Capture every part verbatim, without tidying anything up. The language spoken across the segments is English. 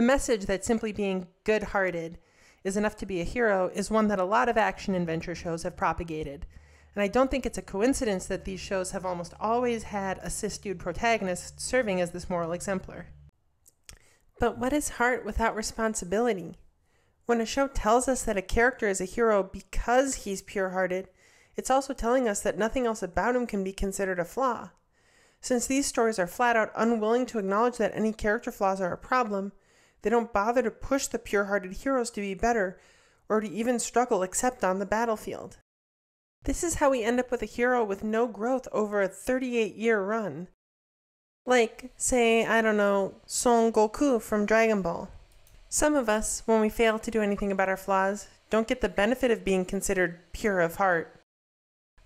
The message that simply being good-hearted is enough to be a hero is one that a lot of action and adventure shows have propagated. And I don't think it's a coincidence that these shows have almost always had a cis-dude protagonist serving as this moral exemplar. But what is heart without responsibility? When a show tells us that a character is a hero because he's pure-hearted, it's also telling us that nothing else about him can be considered a flaw. Since these stories are flat-out unwilling to acknowledge that any character flaws are a problem, they don't bother to push the pure-hearted heroes to be better or to even struggle except on the battlefield. This is how we end up with a hero with no growth over a thirty-eight year run. Like, say, I don't know, Son Goku from Dragon Ball. Some of us, when we fail to do anything about our flaws, don't get the benefit of being considered pure of heart.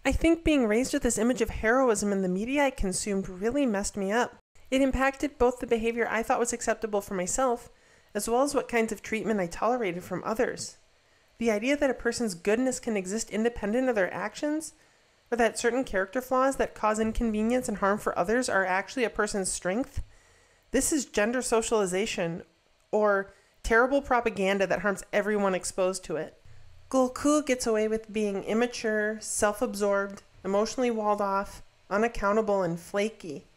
I think being raised with this image of heroism in the media I consumed really messed me up. It impacted both the behavior I thought was acceptable for myself, as well as what kinds of treatment I tolerated from others. The idea that a person's goodness can exist independent of their actions, or that certain character flaws that cause inconvenience and harm for others are actually a person's strength. This is gender socialization, or terrible propaganda that harms everyone exposed to it. Goku gets away with being immature, self-absorbed, emotionally walled off, unaccountable, and flaky.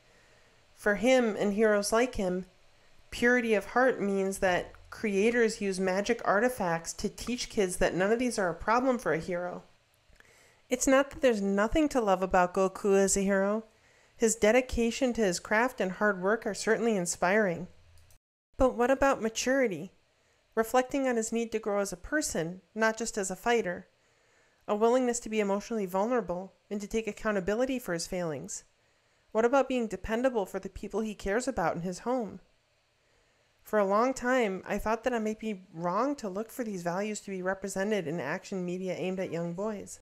For him and heroes like him, purity of heart means that creators use magic artifacts to teach kids that none of these are a problem for a hero. It's not that there's nothing to love about Goku as a hero. His dedication to his craft and hard work are certainly inspiring. But what about maturity? Reflecting on his need to grow as a person, not just as a fighter. A willingness to be emotionally vulnerable and to take accountability for his failings. What about being dependable for the people he cares about in his home? For a long time, I thought that I might be wrong to look for these values to be represented in action media aimed at young boys.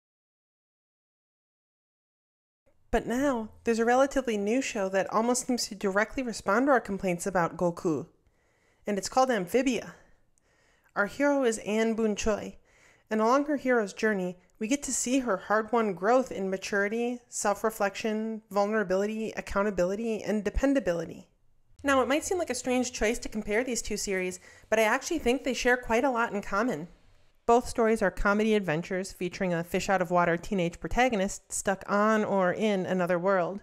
But now, there's a relatively new show that almost seems to directly respond to our complaints about Goku, and it's called Amphibia. Our hero is Anne Boonchuy, and along her hero's journey, we get to see her hard-won growth in maturity, self-reflection, vulnerability, accountability, and dependability. Now, it might seem like a strange choice to compare these two series, but I actually think they share quite a lot in common. Both stories are comedy adventures featuring a fish-out-of-water teenage protagonist stuck on or in another world,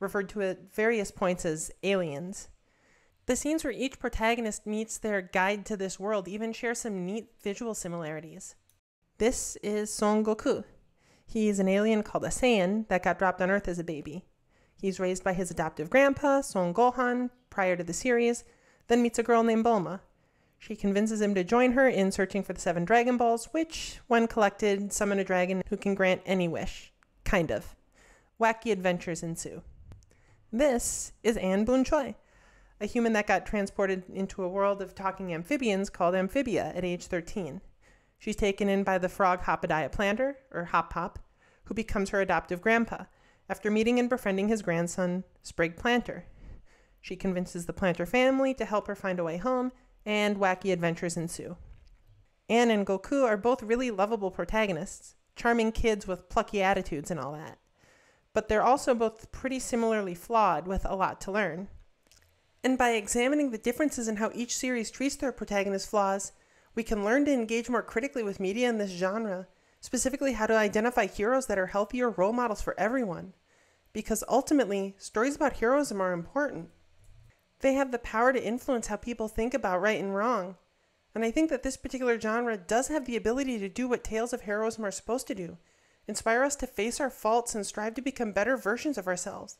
referred to at various points as aliens. The scenes where each protagonist meets their guide to this world even share some neat visual similarities. This is Son Goku. He is an alien called a Saiyan that got dropped on Earth as a baby. He's raised by his adoptive grandpa, Son Gohan, prior to the series, then meets a girl named Bulma. She convinces him to join her in searching for the seven Dragon Balls, which, when collected, summon a dragon who can grant any wish. Kind of. Wacky adventures ensue. This is Anne Boonchuy, a human that got transported into a world of talking amphibians called Amphibia at age thirteen. She's taken in by the frog Hopadiah Plantar, or Hop Hop, who becomes her adoptive grandpa, after meeting and befriending his grandson, Sprig Plantar. She convinces the Plantar family to help her find a way home, and wacky adventures ensue. Anne and Goku are both really lovable protagonists, charming kids with plucky attitudes and all that. But they're also both pretty similarly flawed with a lot to learn. And by examining the differences in how each series treats their protagonist flaws, we can learn to engage more critically with media in this genre, specifically how to identify heroes that are healthier role models for everyone. Because ultimately, stories about heroism are important. They have the power to influence how people think about right and wrong. And I think that this particular genre does have the ability to do what tales of heroism are supposed to do, inspire us to face our faults and strive to become better versions of ourselves.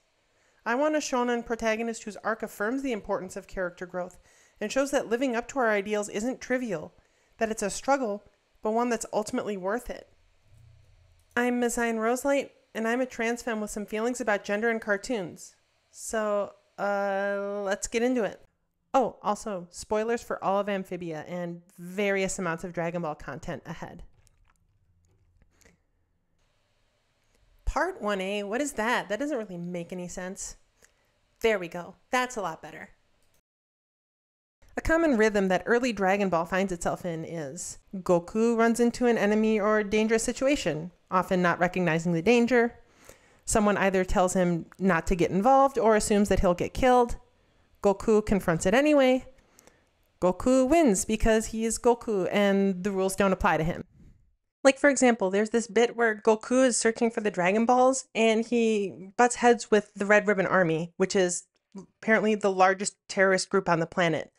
I want a shonen protagonist whose arc affirms the importance of character growth and shows that living up to our ideals isn't trivial, that it's a struggle, but one that's ultimately worth it. I'm Maxyn Roselight, and I'm a trans femme with some feelings about gender and cartoons. So, uh, let's get into it. Oh, also, spoilers for all of Amphibia and various amounts of Dragon Ball content ahead. Part one A, what is that? That doesn't really make any sense. There we go. That's a lot better. A common rhythm that early Dragon Ball finds itself in is Goku runs into an enemy or dangerous situation, often not recognizing the danger. Someone either tells him not to get involved or assumes that he'll get killed. Goku confronts it anyway. Goku wins because he is Goku and the rules don't apply to him. Like, for example, there's this bit where Goku is searching for the Dragon Balls and he butts heads with the Red Ribbon Army, which is apparently the largest terrorist group on the planet.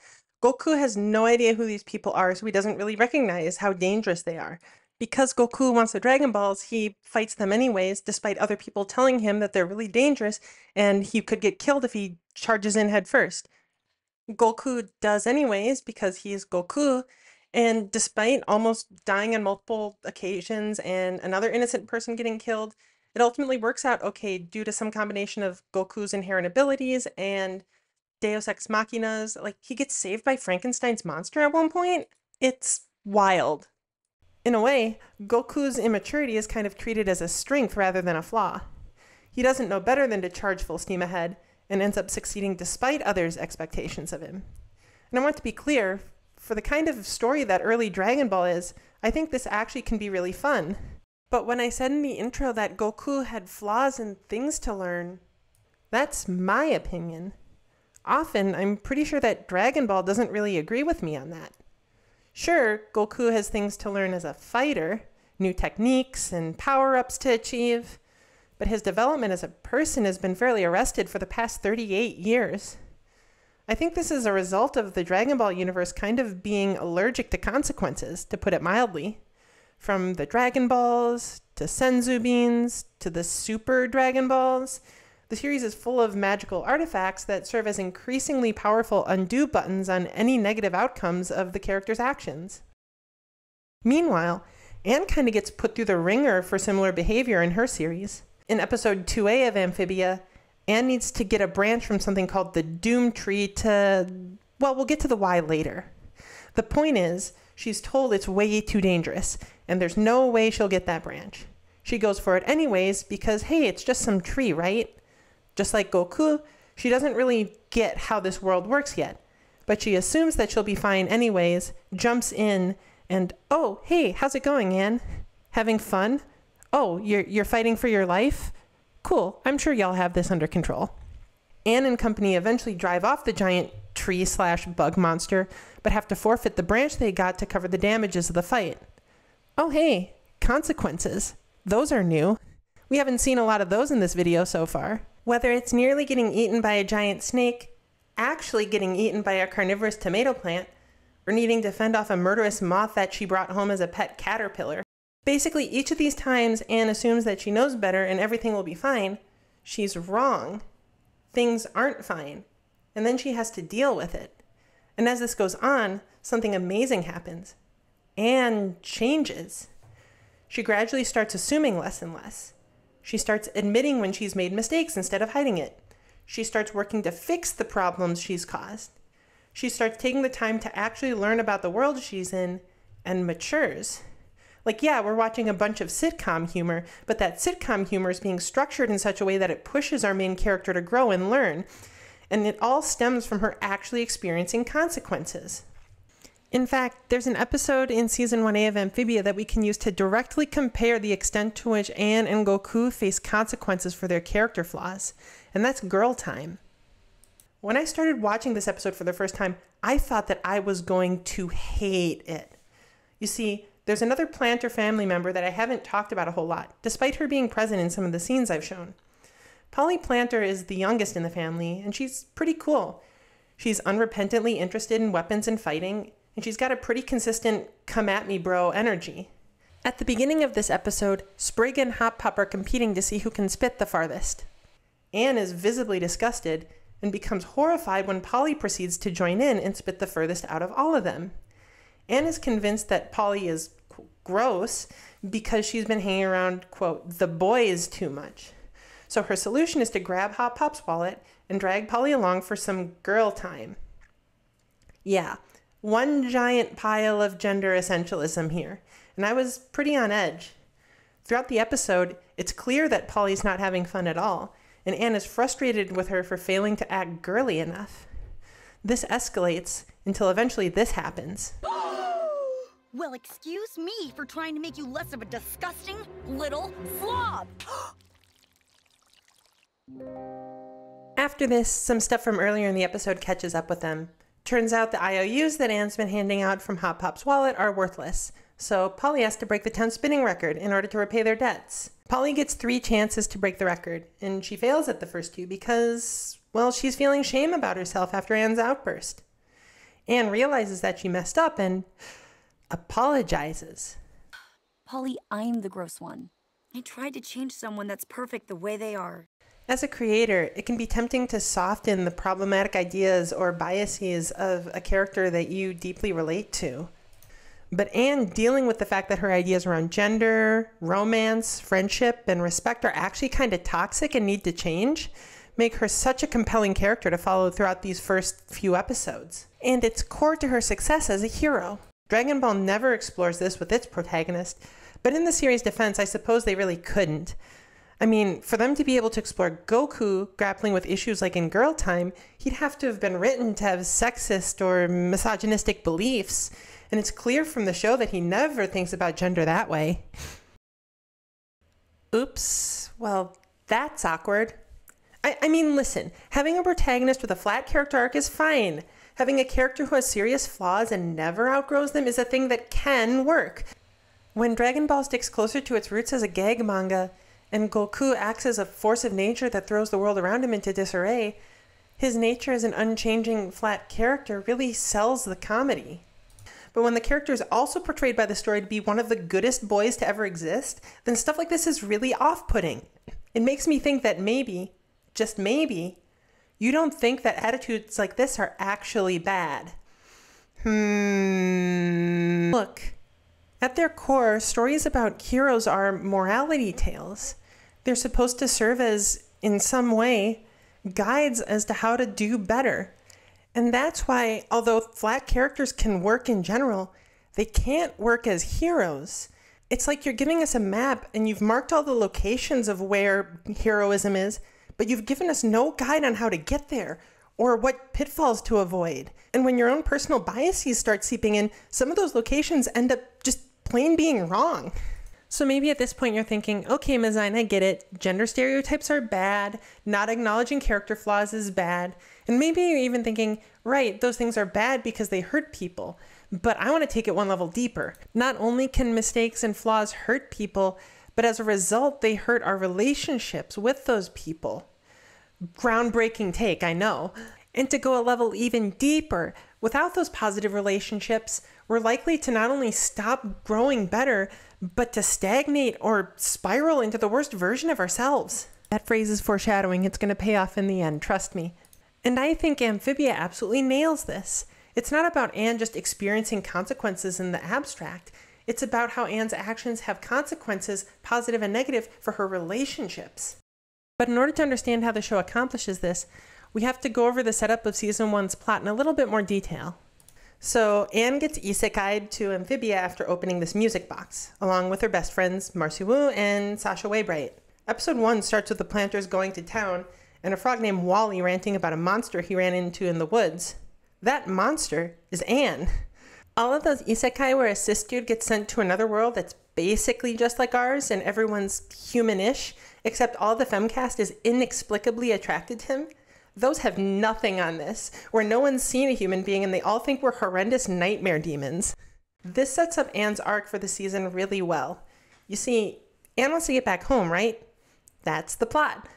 Goku has no idea who these people are, so he doesn't really recognize how dangerous they are. Because Goku wants the Dragon Balls, he fights them anyways, despite other people telling him that they're really dangerous and he could get killed if he charges in head first. Goku does anyways because he is Goku, and despite almost dying on multiple occasions and another innocent person getting killed, it ultimately works out okay due to some combination of Goku's inherent abilities and Deus Ex Machina's. Like, he gets saved by Frankenstein's monster at one point. It's wild. In a way, Goku's immaturity is kind of treated as a strength rather than a flaw. He doesn't know better than to charge full steam ahead and ends up succeeding despite others' expectations of him. And I want to be clear, for the kind of story that early Dragon Ball is, I think this actually can be really fun. But when I said in the intro that Goku had flaws and things to learn, that's my opinion. Often, I'm pretty sure that Dragon Ball doesn't really agree with me on that. Sure, Goku has things to learn as a fighter, new techniques and power-ups to achieve, but his development as a person has been fairly arrested for the past thirty-eight years. I think this is a result of the Dragon Ball universe kind of being allergic to consequences, to put it mildly. From the Dragon Balls, to Senzu Beans, to the Super Dragon Balls, the series is full of magical artifacts that serve as increasingly powerful undo buttons on any negative outcomes of the character's actions. Meanwhile, Anne kind of gets put through the ringer for similar behavior in her series. In episode two A of Amphibia, Anne needs to get a branch from something called the Doom Tree to... well, we'll get to the why later. The point is, she's told it's way too dangerous, and there's no way she'll get that branch. She goes for it anyways because, hey, it's just some tree, right? Just like Goku, she doesn't really get how this world works yet, but she assumes that she'll be fine anyways, jumps in, and, oh, hey, how's it going, Anne? Having fun? Oh, you're, you're fighting for your life? Cool, I'm sure y'all have this under control. Anne and company eventually drive off the giant tree slash bug monster, but have to forfeit the branch they got to cover the damages of the fight. Oh hey, consequences. Those are new. We haven't seen a lot of those in this video so far. Whether it's nearly getting eaten by a giant snake, actually getting eaten by a carnivorous tomato plant, or needing to fend off a murderous moth that she brought home as a pet caterpillar. Basically, each of these times, Anne assumes that she knows better and everything will be fine. She's wrong. Things aren't fine. And then she has to deal with it. And as this goes on, something amazing happens. Anne changes. She gradually starts assuming less and less. She starts admitting when she's made mistakes instead of hiding it. She starts working to fix the problems she's caused. She starts taking the time to actually learn about the world she's in and matures. Like, yeah, we're watching a bunch of sitcom humor, but that sitcom humor is being structured in such a way that it pushes our main character to grow and learn, and it all stems from her actually experiencing consequences. In fact, there's an episode in Season one A of Amphibia that we can use to directly compare the extent to which Anne and Goku face consequences for their character flaws, and that's Girl Time. When I started watching this episode for the first time, I thought that I was going to hate it. You see, there's another Plantar family member that I haven't talked about a whole lot, despite her being present in some of the scenes I've shown. Polly Plantar is the youngest in the family, and she's pretty cool. She's unrepentantly interested in weapons and fighting, and she's got a pretty consistent come-at-me-bro energy. At the beginning of this episode, Sprig and Hop Pop are competing to see who can spit the farthest. Anne is visibly disgusted and becomes horrified when Polly proceeds to join in and spit the furthest out of all of them. Anne is convinced that Polly is gross because she's been hanging around, quote, the boys too much. So her solution is to grab Hop Pop's wallet and drag Polly along for some girl time. Yeah, one giant pile of gender essentialism here, and I was pretty on edge. Throughout the episode, it's clear that Polly's not having fun at all, and Anne is frustrated with her for failing to act girly enough. This escalates until eventually this happens. Well, excuse me for trying to make you less of a disgusting little slob. After this, some stuff from earlier in the episode catches up with them. Turns out the I O Us that Anne's been handing out from Hop Pop's wallet are worthless, so Polly has to break the town spinning record in order to repay their debts. Polly gets three chances to break the record, and she fails at the first two because, well, she's feeling shame about herself after Anne's outburst. Anne realizes that she messed up and apologizes. Polly, I'm the gross one. I tried to change someone that's perfect the way they are. As a creator, it can be tempting to soften the problematic ideas or biases of a character that you deeply relate to. But Anne dealing with the fact that her ideas around gender, romance, friendship, and respect are actually kind of toxic and need to change make her such a compelling character to follow throughout these first few episodes. And it's core to her success as a hero. Dragon Ball never explores this with its protagonist, but in the series' defense, I suppose they really couldn't. I mean, for them to be able to explore Goku grappling with issues like in Girl Time, he'd have to have been written to have sexist or misogynistic beliefs, and it's clear from the show that he never thinks about gender that way. Oops, well, that's awkward. I, I mean, listen, having a protagonist with a flat character arc is fine. Having a character who has serious flaws and never outgrows them is a thing that can work. When Dragon Ball sticks closer to its roots as a gag manga, and Goku acts as a force of nature that throws the world around him into disarray, his nature as an unchanging, flat character really sells the comedy. But when the character is also portrayed by the story to be one of the goodest boys to ever exist, then stuff like this is really off-putting. It makes me think that maybe, just maybe, you don't think that attitudes like this are actually bad. Hmm. Look. At their core, stories about heroes are morality tales. They're supposed to serve as, in some way, guides as to how to do better. And that's why, although flat characters can work in general, they can't work as heroes. It's like you're giving us a map and you've marked all the locations of where heroism is, but you've given us no guide on how to get there, or what pitfalls to avoid. And when your own personal biases start seeping in, some of those locations end up just plain being wrong. So maybe at this point you're thinking, okay, Miz Zine, I get it. Gender stereotypes are bad. Not acknowledging character flaws is bad. And maybe you're even thinking, right, those things are bad because they hurt people. But I want to take it one level deeper. Not only can mistakes and flaws hurt people, but as a result, they hurt our relationships with those people. Groundbreaking take, I know. And to go a level even deeper, without those positive relationships, we're likely to not only stop growing better, but to stagnate or spiral into the worst version of ourselves. That phrase is foreshadowing. It's going to pay off in the end, trust me. And I think Amphibia absolutely nails this. It's not about Anne just experiencing consequences in the abstract. It's about how Anne's actions have consequences, positive and negative, for her relationships. But in order to understand how the show accomplishes this, we have to go over the setup of Season one's plot in a little bit more detail. So Anne gets isekai'd to Amphibia after opening this music box, along with her best friends Marcy Wu and Sasha Waybright. Episode one starts with the Plantars going to town and a frog named Wally ranting about a monster he ran into in the woods. That monster is Anne. All of those isekai where a cis dude gets sent to another world that's basically just like ours and everyone's human-ish, except all the femcast is inexplicably attracted to him, those have nothing on this, where no one's seen a human being and they all think we're horrendous nightmare demons. This sets up Anne's arc for the season really well. You see, Anne wants to get back home, right? That's the plot.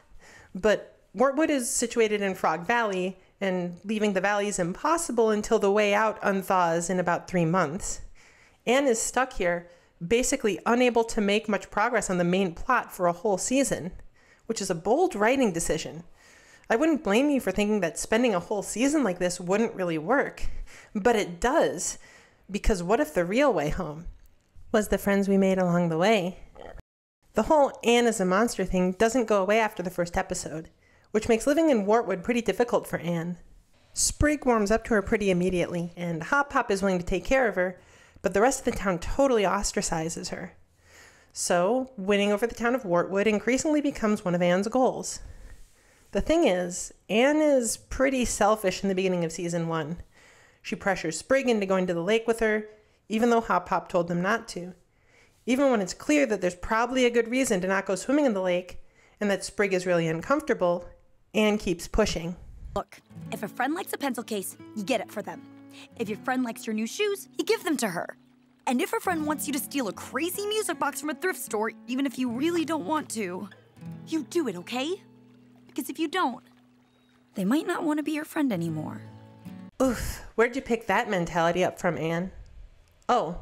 But Wartwood is situated in Frog Valley, and leaving the valley is impossible until the way out unthaws in about three months. Anne is stuck here, basically unable to make much progress on the main plot for a whole season, which is a bold writing decision. I wouldn't blame you for thinking that spending a whole season like this wouldn't really work, but it does, because what if the real way home was the friends we made along the way? The whole Anne is a monster thing doesn't go away after the first episode, which makes living in Wartwood pretty difficult for Anne. Sprig warms up to her pretty immediately, and Hop Pop is willing to take care of her, but the rest of the town totally ostracizes her. So, winning over the town of Wartwood increasingly becomes one of Anne's goals. The thing is, Anne is pretty selfish in the beginning of season one. She pressures Sprig into going to the lake with her, even though Hop Pop told them not to. Even when it's clear that there's probably a good reason to not go swimming in the lake, and that Sprig is really uncomfortable, Anne keeps pushing. Look, if a friend likes a pencil case, you get it for them. If your friend likes your new shoes, you give them to her. And if a friend wants you to steal a crazy music box from a thrift store, even if you really don't want to, you do it, okay? Because if you don't, they might not want to be your friend anymore. Oof, where'd you pick that mentality up from, Anne? Oh,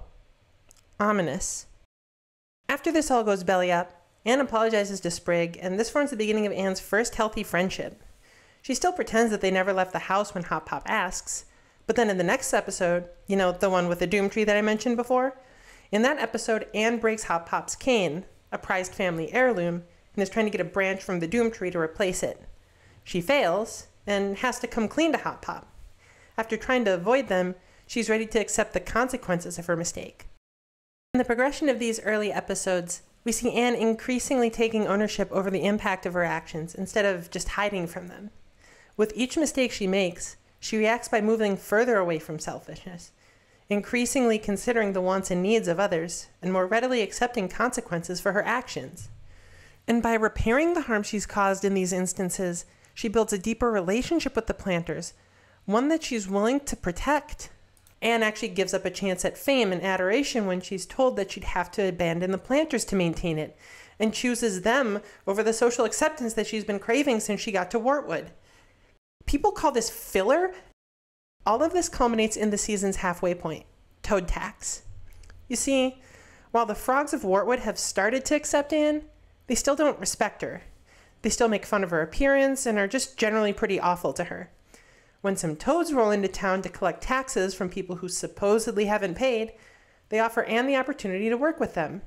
ominous. After this all goes belly up, Anne apologizes to Sprig, and this forms the beginning of Anne's first healthy friendship. She still pretends that they never left the house when Hop Pop asks, but then in the next episode, you know, the one with the doom tree that I mentioned before, in that episode, Anne breaks Hop Pop's cane, a prized family heirloom, and is trying to get a branch from the doom tree to replace it. She fails, and has to come clean to Hop Pop. After trying to avoid them, she's ready to accept the consequences of her mistake. In the progression of these early episodes, we see Anne increasingly taking ownership over the impact of her actions instead of just hiding from them. With each mistake she makes, she reacts by moving further away from selfishness, increasingly considering the wants and needs of others, and more readily accepting consequences for her actions. And by repairing the harm she's caused in these instances, she builds a deeper relationship with the Plantars, one that she's willing to protect. Anne actually gives up a chance at fame and adoration when she's told that she'd have to abandon the Plantars to maintain it, and chooses them over the social acceptance that she's been craving since she got to Wartwood. People call this filler. All of this culminates in the season's halfway point, Toad Tax. You see, while the frogs of Wartwood have started to accept Anne, they still don't respect her. They still make fun of her appearance and are just generally pretty awful to her. When some toads roll into town to collect taxes from people who supposedly haven't paid, they offer Anne the opportunity to work with them.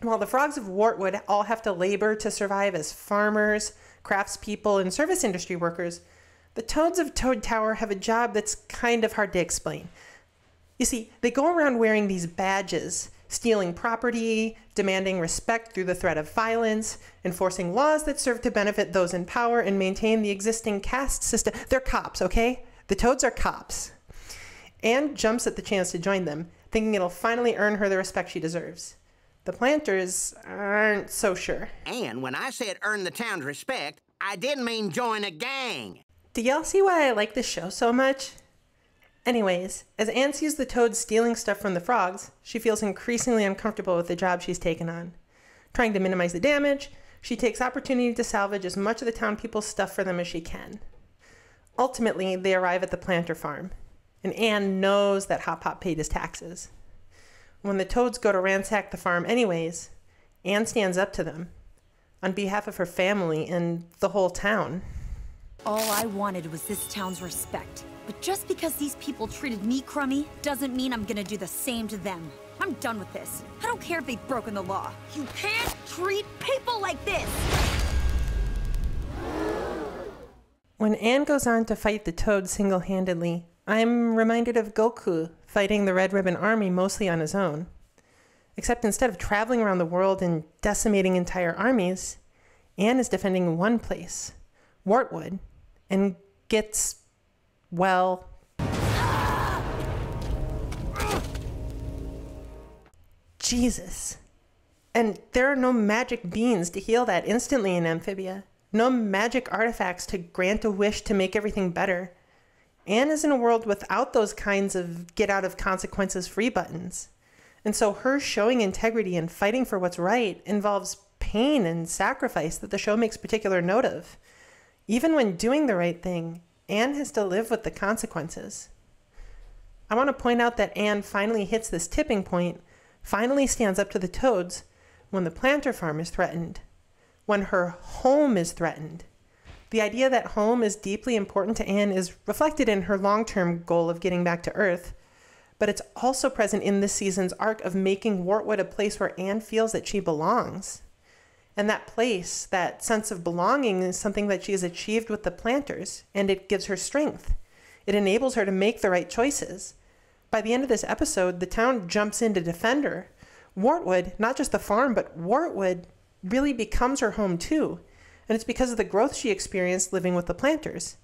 While the frogs of Wartwood all have to labor to survive as farmers, craftspeople, and service industry workers, the toads of Toad Tower have a job that's kind of hard to explain. You see, they go around wearing these badges, stealing property, demanding respect through the threat of violence, enforcing laws that serve to benefit those in power and maintain the existing caste system. They're cops, okay? The toads are cops. Anne jumps at the chance to join them, thinking it'll finally earn her the respect she deserves. The Plantars aren't so sure. And when I said earn the town's respect, I didn't mean join a gang. Do y'all see why I like this show so much? Anyways, as Anne sees the toads stealing stuff from the frogs, she feels increasingly uncomfortable with the job she's taken on. Trying to minimize the damage, she takes opportunity to salvage as much of the town people's stuff for them as she can. Ultimately, they arrive at the Plantar farm, and Anne knows that Hop Pop paid his taxes. When the toads go to ransack the farm anyways, Anne stands up to them, on behalf of her family and the whole town. All I wanted was this town's respect. But just because these people treated me crummy doesn't mean I'm gonna do the same to them. I'm done with this. I don't care if they've broken the law. You can't treat people like this! When Anne goes on to fight the toads single-handedly, I'm reminded of Goku fighting the Red Ribbon Army mostly on his own. Except instead of traveling around the world and decimating entire armies, Anne is defending one place, Wartwood, and gets... well, Jesus. And there are no magic beans to heal that instantly in Amphibia. No magic artifacts to grant a wish to make everything better. Anne is in a world without those kinds of get out of consequences free buttons. And so her showing integrity and fighting for what's right involves pain and sacrifice that the show makes particular note of. Even when doing the right thing, Anne has to live with the consequences. I want to point out that Anne finally hits this tipping point, finally stands up to the toads, when the Plantar farm is threatened, when her home is threatened. The idea that home is deeply important to Anne is reflected in her long-term goal of getting back to Earth, but it's also present in this season's arc of making Wartwood a place where Anne feels that she belongs. And that place, that sense of belonging, is something that she has achieved with the Plantars, and it gives her strength. It enables her to make the right choices. By the end of this episode, the town jumps in to defend her. Wartwood, not just the farm, but Wartwood really becomes her home too. And it's because of the growth she experienced living with the Plantars.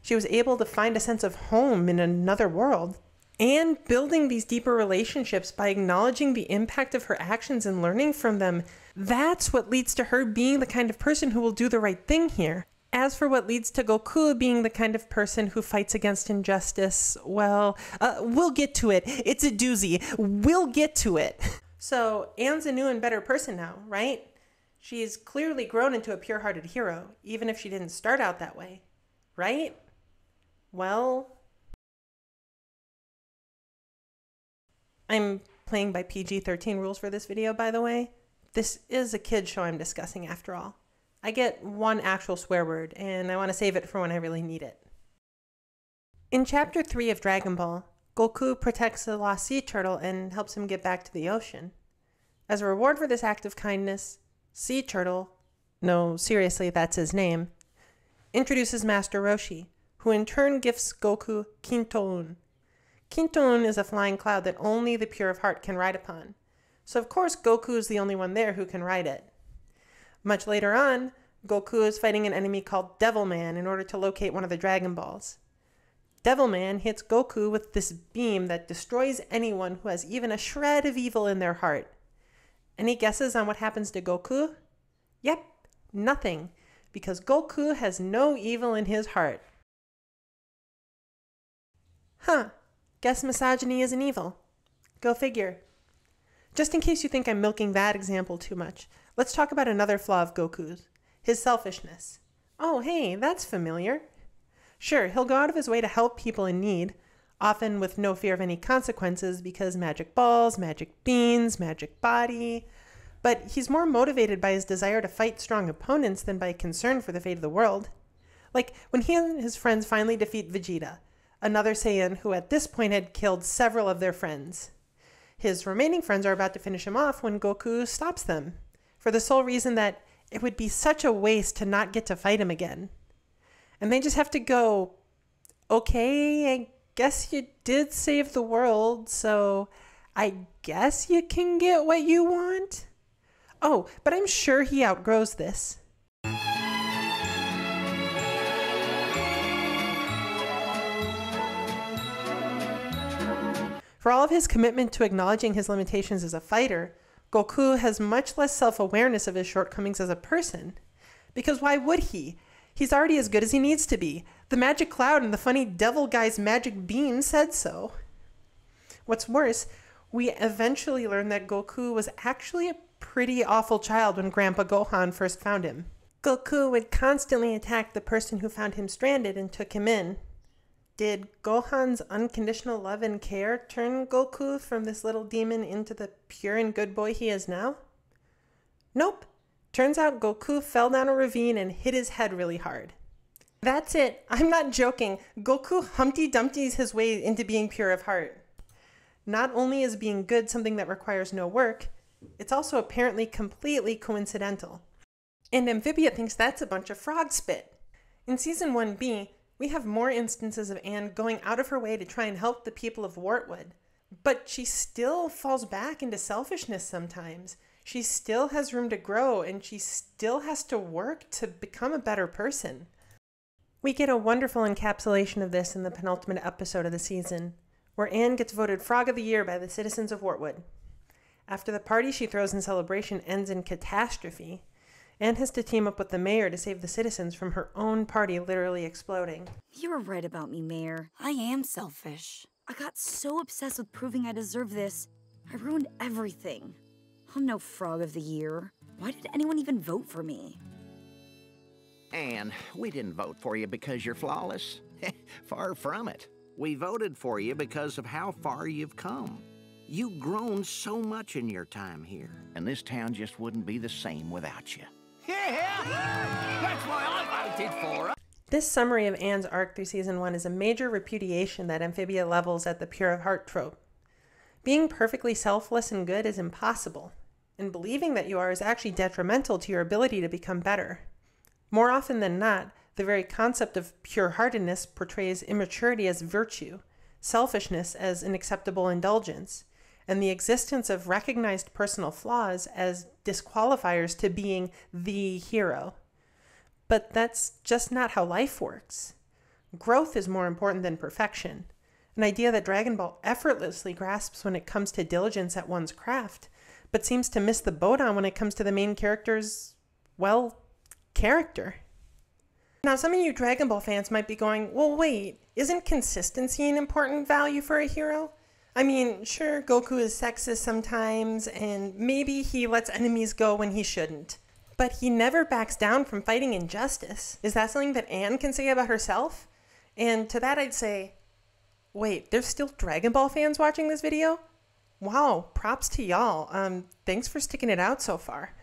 She was able to find a sense of home in another world. And building these deeper relationships by acknowledging the impact of her actions and learning from them, that's what leads to her being the kind of person who will do the right thing here. As for what leads to Goku being the kind of person who fights against injustice, well, uh, we'll get to it. It's a doozy. We'll get to it. So Anne's a new and better person now, right? She's clearly grown into a pure-hearted hero, even if she didn't start out that way, right? Well, I'm playing by P G thirteen rules for this video, by the way. This is a kid show I'm discussing, after all. I get one actual swear word, and I want to save it for when I really need it. In Chapter three of Dragon Ball, Goku protects the lost sea turtle and helps him get back to the ocean. As a reward for this act of kindness, Sea Turtle, no, seriously, that's his name, introduces Master Roshi, who in turn gifts Goku Kinto-un. Kinto-un is a flying cloud that only the pure of heart can ride upon, so of course Goku is the only one there who can ride it. Much later on, Goku is fighting an enemy called Devil Man in order to locate one of the Dragon Balls. Devil Man hits Goku with this beam that destroys anyone who has even a shred of evil in their heart. Any guesses on what happens to Goku? Yep, nothing, because Goku has no evil in his heart. Huh, guess misogyny isn't evil. Go figure. Just in case you think I'm milking that example too much, let's talk about another flaw of Goku's, his selfishness. Oh hey, that's familiar. Sure, he'll go out of his way to help people in need, often with no fear of any consequences because magic balls, magic beans, magic body. But he's more motivated by his desire to fight strong opponents than by concern for the fate of the world. Like when he and his friends finally defeat Vegeta, another Saiyan who at this point had killed several of their friends. His remaining friends are about to finish him off when Goku stops them, for the sole reason that it would be such a waste to not get to fight him again. And they just have to go, okay, I guess you did save the world, so I guess you can get what you want? Oh, but I'm sure he outgrows this. For all of his commitment to acknowledging his limitations as a fighter, Goku has much less self-awareness of his shortcomings as a person. Because why would he? He's already as good as he needs to be. The magic cloud and the funny devil guy's magic beam said so. What's worse, we eventually learn that Goku was actually a pretty awful child when Grandpa Gohan first found him. Goku would constantly attack the person who found him stranded and took him in. Did Gohan's unconditional love and care turn Goku from this little demon into the pure and good boy he is now? Nope. Turns out Goku fell down a ravine and hit his head really hard. That's it. I'm not joking. Goku Humpty Dumpties his way into being pure of heart. Not only is being good something that requires no work, it's also apparently completely coincidental. And Amphibia thinks that's a bunch of frog spit. In Season one B, we have more instances of Anne going out of her way to try and help the people of Wartwood, but she still falls back into selfishness sometimes. She still has room to grow, and she still has to work to become a better person. We get a wonderful encapsulation of this in the penultimate episode of the season, where Anne gets voted Frog of the Year by the citizens of Wartwood. After the party she throws in celebration ends in catastrophe, Anne has to team up with the mayor to save the citizens from her own party literally exploding. You were right about me, Mayor. I am selfish. I got so obsessed with proving I deserve this, I ruined everything. I'm no Frog of the Year. Why did anyone even vote for me? Anne, we didn't vote for you because you're flawless. Far from it. We voted for you because of how far you've come. You've grown so much in your time here, and this town just wouldn't be the same without you. Yeah! That's why I voted for her! This summary of Anne's arc through Season one is a major repudiation that Amphibia levels at the pure of heart trope. Being perfectly selfless and good is impossible, and believing that you are is actually detrimental to your ability to become better. More often than not, the very concept of pure-heartedness portrays immaturity as virtue, selfishness as an acceptable indulgence, and the existence of recognized personal flaws as disqualifiers to being the hero. But that's just not how life works. Growth is more important than perfection, an idea that Dragon Ball effortlessly grasps when it comes to diligence at one's craft, but seems to miss the boat on when it comes to the main character's, well, character. Now, some of you Dragon Ball fans might be going, well, wait, isn't consistency an important value for a hero? I mean, sure, Goku is sexist sometimes, and maybe he lets enemies go when he shouldn't. But he never backs down from fighting injustice. Is that something that Anne can say about herself? And to that I'd say, wait, there's still Dragon Ball fans watching this video? Wow, props to y'all. Um, thanks for sticking it out so far.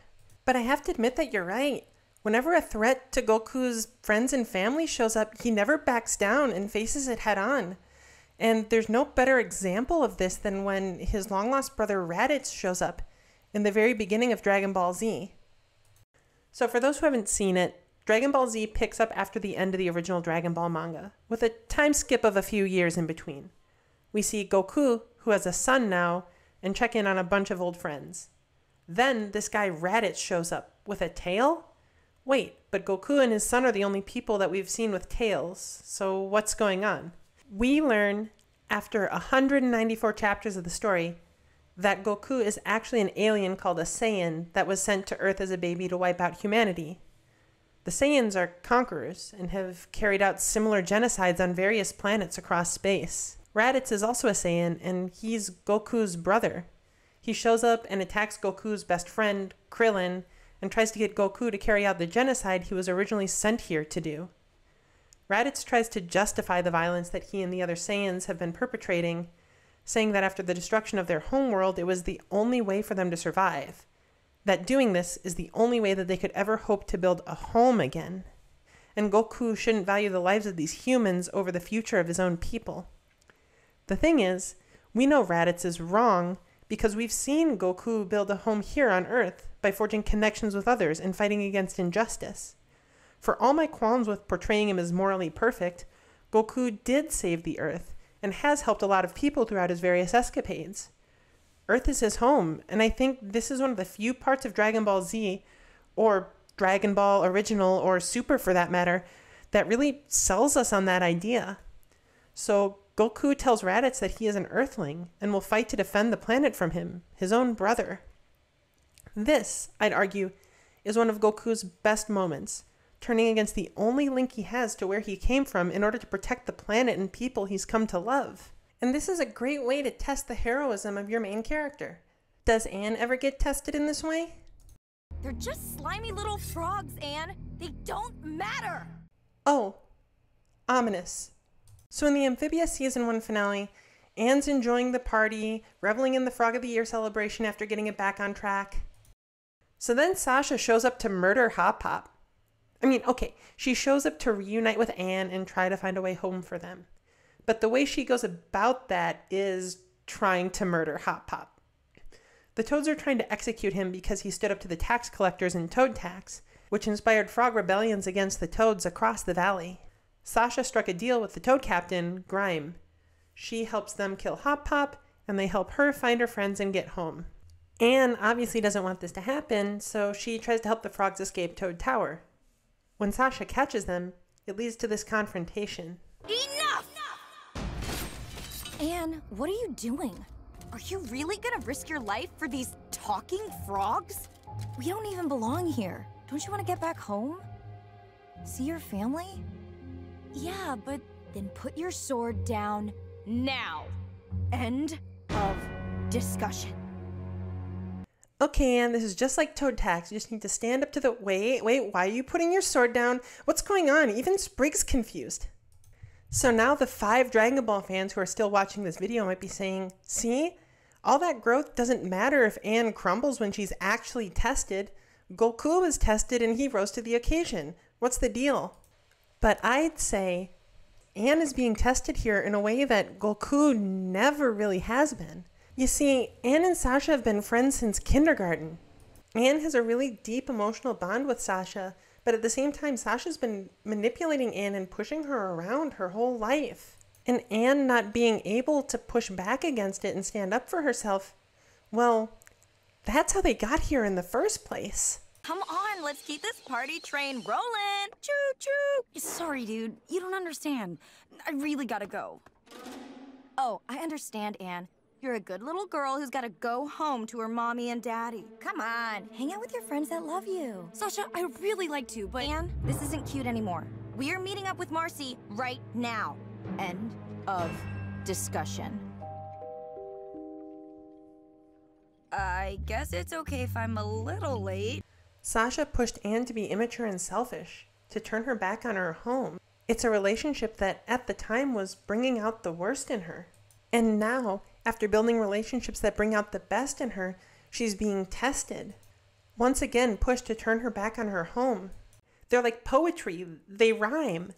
But I have to admit that you're right. Whenever a threat to Goku's friends and family shows up, he never backs down and faces it head on. And there's no better example of this than when his long-lost brother Raditz shows up in the very beginning of Dragon Ball Z. So for those who haven't seen it, Dragon Ball Z picks up after the end of the original Dragon Ball manga, with a time skip of a few years in between. We see Goku, who has a son now, and check in on a bunch of old friends. Then this guy Raditz shows up with a tail? Wait, but Goku and his son are the only people that we've seen with tails, so what's going on? We learn, after one hundred ninety-four chapters of the story, that Goku is actually an alien called a Saiyan that was sent to Earth as a baby to wipe out humanity. The Saiyans are conquerors and have carried out similar genocides on various planets across space. Raditz is also a Saiyan, and he's Goku's brother. He shows up and attacks Goku's best friend, Krillin, and tries to get Goku to carry out the genocide he was originally sent here to do. Raditz tries to justify the violence that he and the other Saiyans have been perpetrating, saying that after the destruction of their homeworld, it was the only way for them to survive, that doing this is the only way that they could ever hope to build a home again, and Goku shouldn't value the lives of these humans over the future of his own people. The thing is, we know Raditz is wrong because we've seen Goku build a home here on Earth by forging connections with others and fighting against injustice. For all my qualms with portraying him as morally perfect, Goku did save the Earth, and has helped a lot of people throughout his various escapades. Earth is his home, and I think this is one of the few parts of Dragon Ball Z, or Dragon Ball Original, or Super for that matter, that really sells us on that idea. So Goku tells Raditz that he is an Earthling, and will fight to defend the planet from him, his own brother. This, I'd argue, is one of Goku's best moments, turning against the only link he has to where he came from in order to protect the planet and people he's come to love. And this is a great way to test the heroism of your main character. Does Anne ever get tested in this way? They're just slimy little frogs, Anne. They don't matter! Oh. Ominous. So in the Amphibia Season one finale, Anne's enjoying the party, reveling in the Frog of the Year celebration after getting it back on track. So then Sasha shows up to murder Hop-Hop. I mean, okay, she shows up to reunite with Anne and try to find a way home for them. But the way she goes about that is trying to murder Hop-Hop. The Toads are trying to execute him because he stood up to the tax collectors in Toad Tax, which inspired frog rebellions against the Toads across the valley. Sasha struck a deal with the Toad Captain, Grime. She helps them kill Hop-Hop, and they help her find her friends and get home. Anne obviously doesn't want this to happen, so she tries to help the frogs escape Toad Tower. When Sasha catches them, it leads to this confrontation. Enough! Anne, what are you doing? Are you really gonna risk your life for these talking frogs? We don't even belong here. Don't you want to get back home? See your family? Yeah, but then put your sword down now. End of discussion. Okay, Anne, this is just like Toad Tax. You just need to stand up to the... Wait, wait, why are you putting your sword down? What's going on? Even Sprig's confused. So now the five Dragon Ball fans who are still watching this video might be saying, see? All that growth doesn't matter if Anne crumbles when she's actually tested. Goku was tested and he rose to the occasion. What's the deal? But I'd say Anne is being tested here in a way that Goku never really has been. You see, Anne and Sasha have been friends since kindergarten. Anne has a really deep emotional bond with Sasha, but at the same time, Sasha's been manipulating Anne and pushing her around her whole life. And Anne not being able to push back against it and stand up for herself, well, that's how they got here in the first place. Come on, let's keep this party train rolling. Choo-choo! Sorry, dude. You don't understand. I really gotta go. Oh, I understand, Anne. You're a good little girl who's got to go home to her mommy and daddy. Come on, hang out with your friends that love you. Sasha, I really like to, but... Anne, this isn't cute anymore. We are meeting up with Marcy right now. End of discussion. I guess it's okay if I'm a little late. Sasha pushed Anne to be immature and selfish, to turn her back on her home. It's a relationship that, at the time, was bringing out the worst in her. And now, after building relationships that bring out the best in her, she's being tested. Once again, pushed to turn her back on her home. They're like poetry. They rhyme.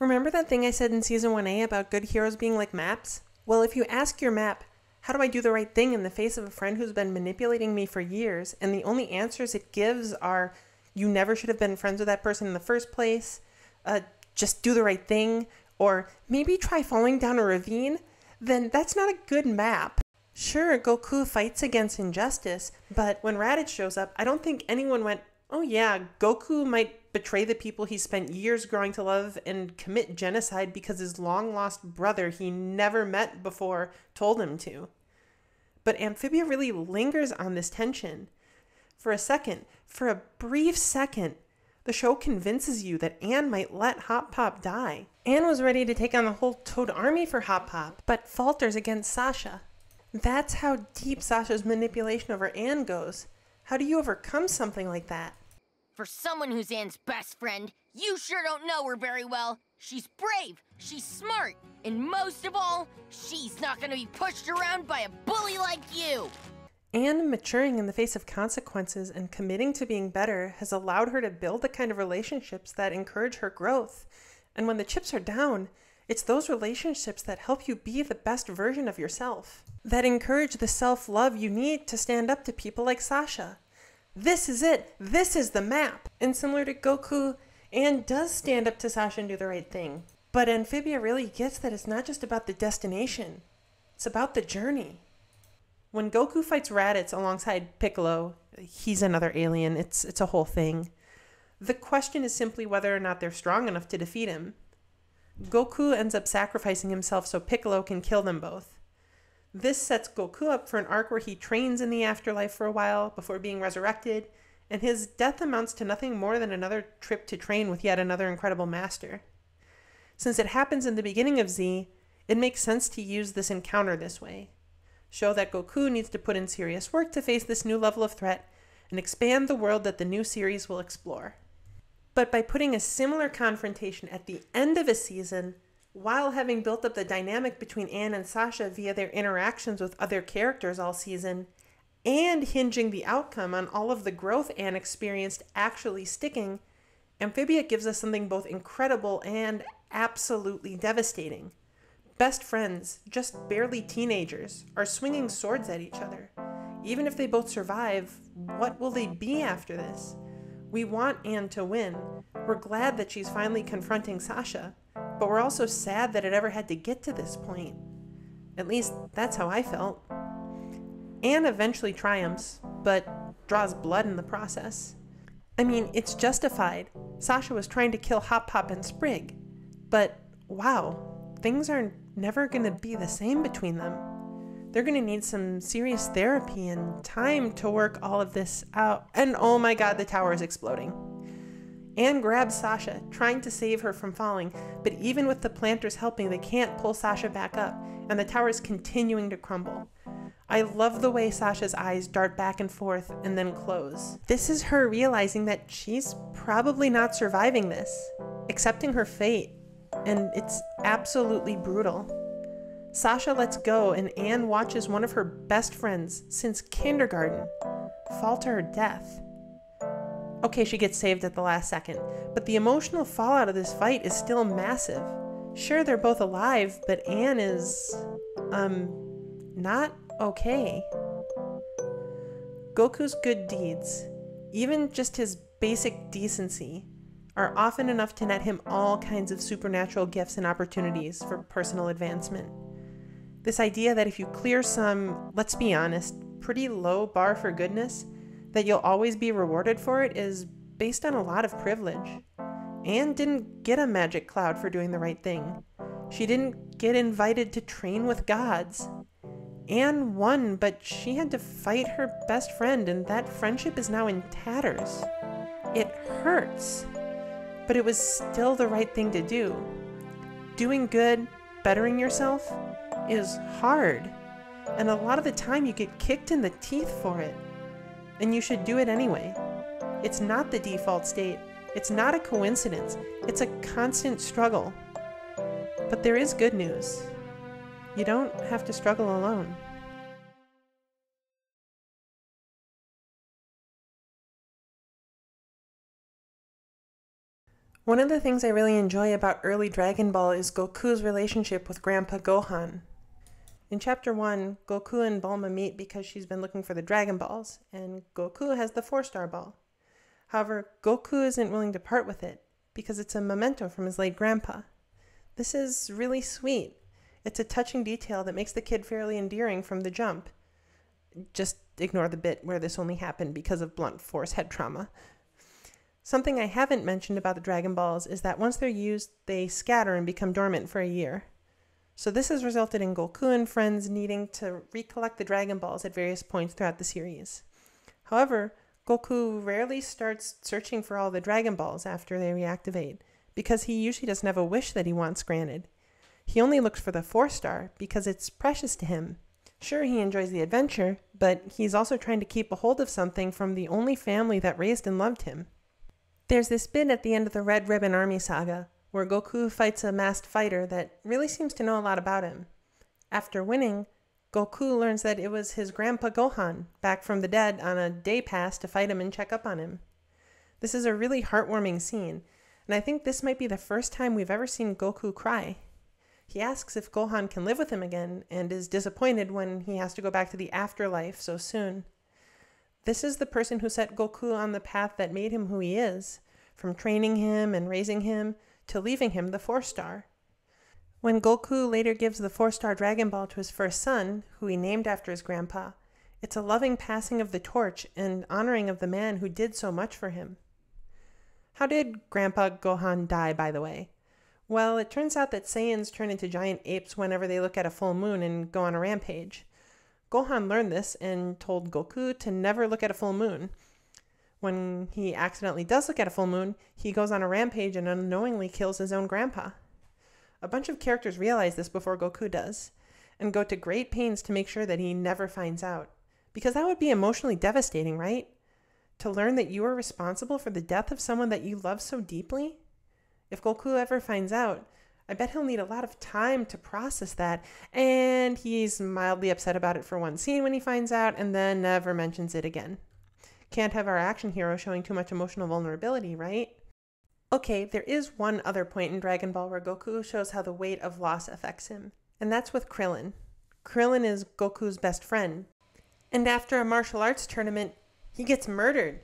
Remember that thing I said in Season one A about good heroes being like maps? Well, if you ask your map, how do I do the right thing in the face of a friend who's been manipulating me for years, and the only answers it gives are, you never should have been friends with that person in the first place, uh, just do the right thing, or maybe try falling down a ravine? Then that's not a good map. Sure, Goku fights against injustice, but when Raditz shows up, I don't think anyone went, oh yeah, Goku might betray the people he spent years growing to love and commit genocide because his long-lost brother he never met before told him to. But Amphibia really lingers on this tension. For a second, for a brief second, the show convinces you that Anne might let Hop Pop die. Anne was ready to take on the whole Toad Army for Hop Pop, but falters against Sasha. That's how deep Sasha's manipulation over Anne goes. How do you overcome something like that? For someone who's Anne's best friend, you sure don't know her very well. She's brave, she's smart, and most of all, she's not gonna be pushed around by a bully like you. Anne maturing in the face of consequences and committing to being better has allowed her to build the kind of relationships that encourage her growth. And when the chips are down, it's those relationships that help you be the best version of yourself, that encourage the self-love you need to stand up to people like Sasha. This is it. This is the map. And similar to Goku, Anne does stand up to Sasha and do the right thing. But Amphibia really gets that it's not just about the destination. It's about the journey. When Goku fights Raditz alongside Piccolo, he's another alien, it's, it's a whole thing. The question is simply whether or not they're strong enough to defeat him. Goku ends up sacrificing himself so Piccolo can kill them both. This sets Goku up for an arc where he trains in the afterlife for a while before being resurrected, and his death amounts to nothing more than another trip to train with yet another incredible master. Since it happens in the beginning of Z, it makes sense to use this encounter this way. Show that Goku needs to put in serious work to face this new level of threat and expand the world that the new series will explore. But by putting a similar confrontation at the end of a season, while having built up the dynamic between Anne and Sasha via their interactions with other characters all season, and hinging the outcome on all of the growth Anne experienced actually sticking, Amphibia gives us something both incredible and absolutely devastating. Best friends, just barely teenagers, are swinging swords at each other. Even if they both survive, what will they be after this? We want Anne to win. We're glad that she's finally confronting Sasha, but we're also sad that it ever had to get to this point. At least, that's how I felt. Anne eventually triumphs, but draws blood in the process. I mean, it's justified. Sasha was trying to kill Hop Pop and Sprig, but wow, things are never gonna be the same between them. They're gonna need some serious therapy and time to work all of this out. And oh my god, the tower is exploding. Anne grabs Sasha, trying to save her from falling, but even with the planters helping, they can't pull Sasha back up, and the tower is continuing to crumble. I love the way Sasha's eyes dart back and forth and then close. This is her realizing that she's probably not surviving this, accepting her fate, and it's absolutely brutal. Sasha lets go, and Anne watches one of her best friends since kindergarten fall to her death. Okay, she gets saved at the last second, but the emotional fallout of this fight is still massive. Sure, they're both alive, but Anne is, um, not okay. Goku's good deeds, even just his basic decency, are often enough to net him all kinds of supernatural gifts and opportunities for personal advancement. This idea that if you clear some, let's be honest, pretty low bar for goodness, that you'll always be rewarded for it is based on a lot of privilege. Anne didn't get a magic cloud for doing the right thing. She didn't get invited to train with gods. Anne won, but she had to fight her best friend, and that friendship is now in tatters. It hurts. but it was still the right thing to do. Doing good, bettering yourself, is hard, and a lot of the time you get kicked in the teeth for it, and you should do it anyway. It's not the default state, it's not a coincidence, it's a constant struggle. But there is good news. You don't have to struggle alone. One of the things I really enjoy about early Dragon Ball is Goku's relationship with Grandpa Gohan. In Chapter one, Goku and Bulma meet because she's been looking for the Dragon Balls, and Goku has the four-star ball. However, Goku isn't willing to part with it, because it's a memento from his late grandpa. This is really sweet. It's a touching detail that makes the kid fairly endearing from the jump. Just ignore the bit where this only happened because of blunt force head trauma. Something I haven't mentioned about the Dragon Balls is that once they're used, they scatter and become dormant for a year. So this has resulted in Goku and friends needing to recollect the Dragon Balls at various points throughout the series. However, Goku rarely starts searching for all the Dragon Balls after they reactivate, because he usually doesn't have a wish that he wants granted. He only looks for the four-star because it's precious to him. Sure, he enjoys the adventure, but he's also trying to keep a hold of something from the only family that raised and loved him. There's this bit at the end of the Red Ribbon Army saga, where Goku fights a masked fighter that really seems to know a lot about him. After winning, Goku learns that it was his grandpa Gohan, back from the dead on a day pass to fight him and check up on him. This is a really heartwarming scene, and I think this might be the first time we've ever seen Goku cry. He asks if Gohan can live with him again, and is disappointed when he has to go back to the afterlife so soon. This is the person who set Goku on the path that made him who he is, from training him and raising him, to leaving him the four-star. When Goku later gives the four-star Dragon Ball to his first son, who he named after his grandpa, it's a loving passing of the torch and honoring of the man who did so much for him. How did Grandpa Gohan die, by the way? Well, it turns out that Saiyans turn into giant apes whenever they look at a full moon and go on a rampage. Gohan learned this and told Goku to never look at a full moon. When he accidentally does look at a full moon, he goes on a rampage and unknowingly kills his own grandpa. A bunch of characters realize this before Goku does, and go to great pains to make sure that he never finds out. Because that would be emotionally devastating, right? To learn that you are responsible for the death of someone that you love so deeply? If Goku ever finds out, I bet he'll need a lot of time to process that, and he's mildly upset about it for one scene when he finds out, and then never mentions it again. Can't have our action hero showing too much emotional vulnerability, right? Okay, there is one other point in Dragon Ball where Goku shows how the weight of loss affects him, and that's with Krillin. Krillin is Goku's best friend, and after a martial arts tournament, he gets murdered.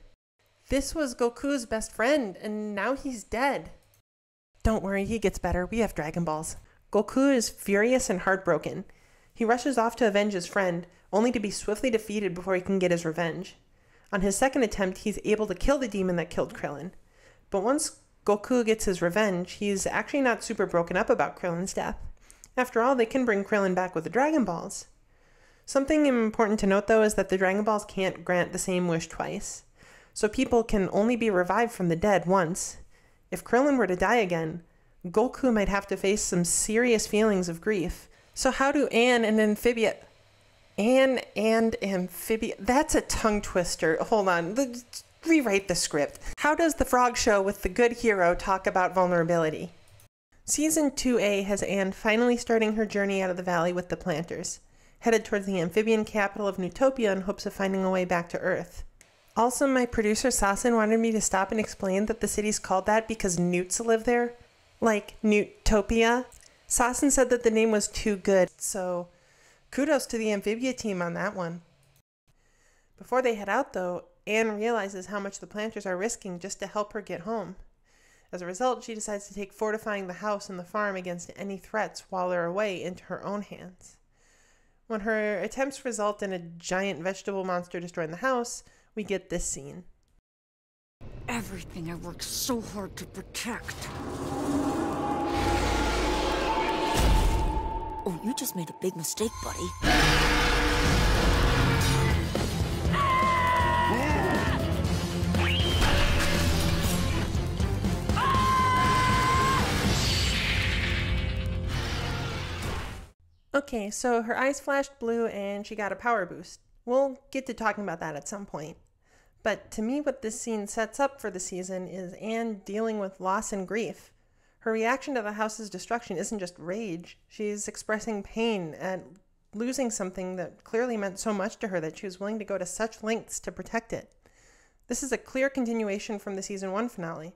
This was Goku's best friend, and now he's dead. Don't worry, he gets better. We have Dragon Balls. Goku is furious and heartbroken. He rushes off to avenge his friend, only to be swiftly defeated before he can get his revenge. On his second attempt, he's able to kill the demon that killed Krillin. But once Goku gets his revenge, he's actually not super broken up about Krillin's death. After all, they can bring Krillin back with the Dragon Balls. Something important to note, though, is that the Dragon Balls can't grant the same wish twice. So people can only be revived from the dead once. If Krillin were to die again, Goku might have to face some serious feelings of grief. So how do Anne and Amphibia... Anne and Amphibia... That's a tongue twister. Hold on. The, rewrite the script. How does the Frog Show with the good hero talk about vulnerability? Season two A has Anne finally starting her journey out of the valley with the Plantars, headed towards the amphibian capital of Newtopia in hopes of finding a way back to Earth. Also, my producer Sassen wanted me to stop and explain that the city's called that because newts live there. Like, Newtopia. Sassen said that the name was too good, so kudos to the Amphibia team on that one. Before they head out, though, Anne realizes how much the Plantars are risking just to help her get home. As a result, she decides to take fortifying the house and the farm against any threats while they're away into her own hands. When her attempts result in a giant vegetable monster destroying the house, we get this scene. Everything I worked so hard to protect. Oh, you just made a big mistake, buddy. Ah! Ah! Okay, so her eyes flashed blue and she got a power boost. We'll get to talking about that at some point. But to me, what this scene sets up for the season is Anne dealing with loss and grief. Her reaction to the house's destruction isn't just rage. She's expressing pain at losing something that clearly meant so much to her that she was willing to go to such lengths to protect it. This is a clear continuation from the season one finale.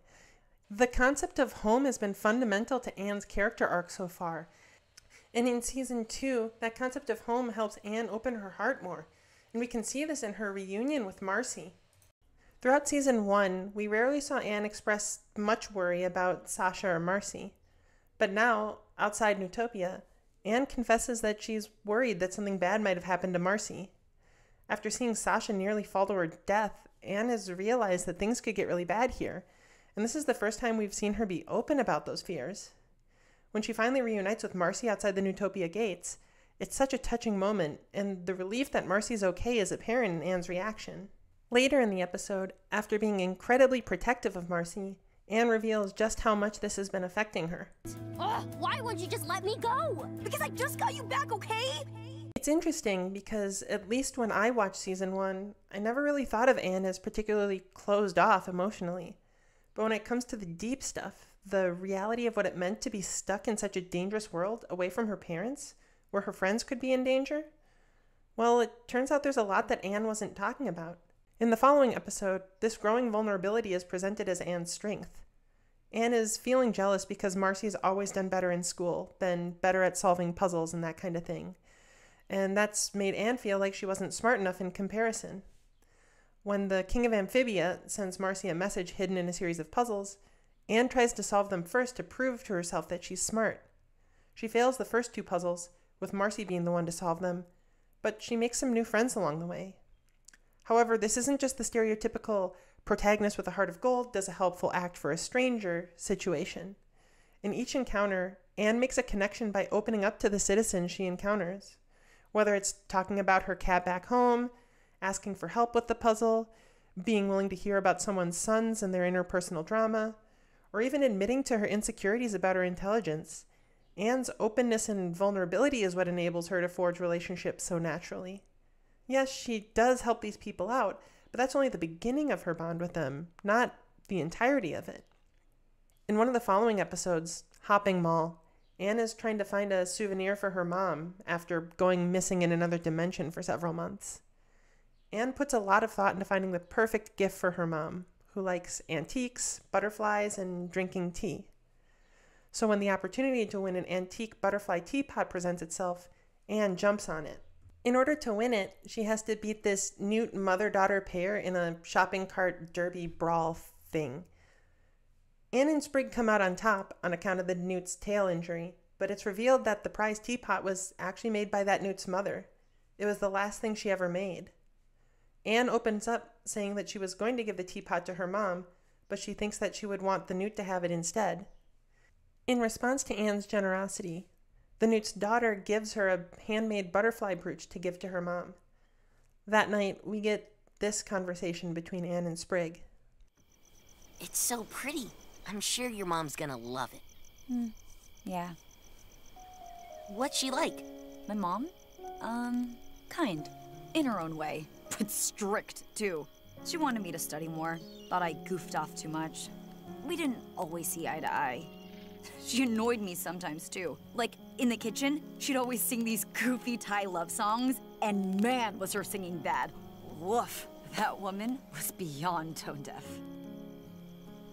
The concept of home has been fundamental to Anne's character arc so far. And in season two, that concept of home helps Anne open her heart more. And we can see this in her reunion with Marcy. Throughout season one, we rarely saw Anne express much worry about Sasha or Marcy. But now, outside Newtopia, Anne confesses that she's worried that something bad might have happened to Marcy. After seeing Sasha nearly fall to her death, Anne has realized that things could get really bad here. And this is the first time we've seen her be open about those fears. When she finally reunites with Marcy outside the Newtopia gates, it's such a touching moment, and the relief that Marcy's okay is apparent in Anne's reaction. Later in the episode, after being incredibly protective of Marcy, Anne reveals just how much this has been affecting her. Oh, why won't you just let me go? Because I just got you back, okay? It's interesting because, at least when I watched season one, I never really thought of Anne as particularly closed off emotionally. But when it comes to the deep stuff, the reality of what it meant to be stuck in such a dangerous world away from her parents, where her friends could be in danger, well, it turns out there's a lot that Anne wasn't talking about. In the following episode, this growing vulnerability is presented as Anne's strength. Anne is feeling jealous because Marcy's always done better in school, been better at solving puzzles and that kind of thing. And that's made Anne feel like she wasn't smart enough in comparison. When the King of Amphibia sends Marcy a message hidden in a series of puzzles, Anne tries to solve them first to prove to herself that she's smart. She fails the first two puzzles, with Marcy being the one to solve them, but she makes some new friends along the way. However, this isn't just the stereotypical protagonist with a heart of gold does a helpful act for a stranger situation. In each encounter, Anne makes a connection by opening up to the citizens she encounters. Whether it's talking about her cab back home, asking for help with the puzzle, being willing to hear about someone's sons and their interpersonal drama, or even admitting to her insecurities about her intelligence, Anne's openness and vulnerability is what enables her to forge relationships so naturally. Yes, she does help these people out, but that's only the beginning of her bond with them, not the entirety of it. In one of the following episodes, Hopping Mall, Anne is trying to find a souvenir for her mom after going missing in another dimension for several months. Anne puts a lot of thought into finding the perfect gift for her mom, who likes antiques, butterflies, and drinking tea. So when the opportunity to win an antique butterfly teapot presents itself, Anne jumps on it. In order to win it, she has to beat this Newt mother-daughter pair in a shopping cart derby brawl thing. Anne and Sprig come out on top on account of the Newt's tail injury, but it's revealed that the prize teapot was actually made by that Newt's mother. It was the last thing she ever made. Anne opens up saying that she was going to give the teapot to her mom, but she thinks that she would want the Newt to have it instead. In response to Anne's generosity, the Newt's daughter gives her a handmade butterfly brooch to give to her mom. That night, we get this conversation between Anne and Sprig. It's so pretty. I'm sure your mom's gonna love it. Mm, yeah. What's she like? My mom? Um, kind. In her own way. But strict, too. She wanted me to study more. Thought I goofed off too much. We didn't always see eye to eye. She annoyed me sometimes, too. Like, in the kitchen, she'd always sing these goofy Thai love songs, and man, was her singing bad. Woof, that woman was beyond tone-deaf.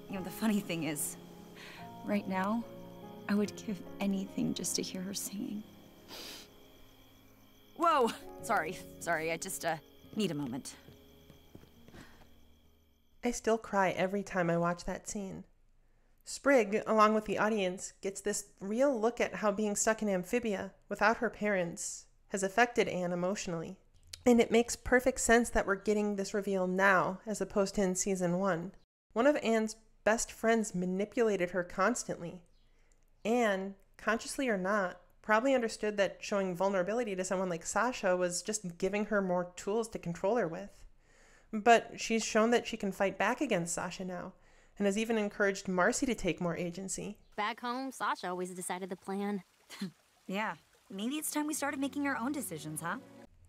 You know, the funny thing is, right now, I would give anything just to hear her singing. Whoa! Sorry, sorry, I just, uh, need a moment. I still cry every time I watch that scene. Sprig, along with the audience, gets this real look at how being stuck in Amphibia, without her parents, has affected Anne emotionally. And it makes perfect sense that we're getting this reveal now, as opposed to in season one. One of Anne's best friends manipulated her constantly. Anne, consciously or not, probably understood that showing vulnerability to someone like Sasha was just giving her more tools to control her with. But she's shown that she can fight back against Sasha now, and has even encouraged Marcy to take more agency. Back home, Sasha always decided the plan. Yeah, Maybe it's time we started making our own decisions, huh?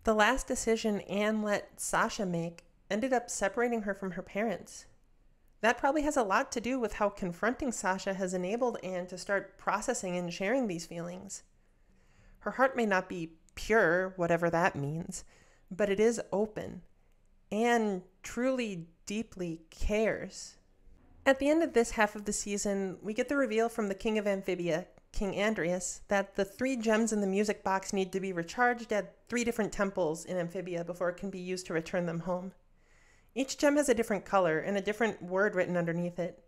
The last decision Anne let Sasha make ended up separating her from her parents. That probably has a lot to do with how confronting Sasha has enabled Anne to start processing and sharing these feelings. Her heart may not be pure, whatever that means, but it is open. Anne truly, deeply cares. At the end of this half of the season, we get the reveal from the King of Amphibia, King Andrias, that the three gems in the music box need to be recharged at three different temples in Amphibia before it can be used to return them home. Each gem has a different color and a different word written underneath it.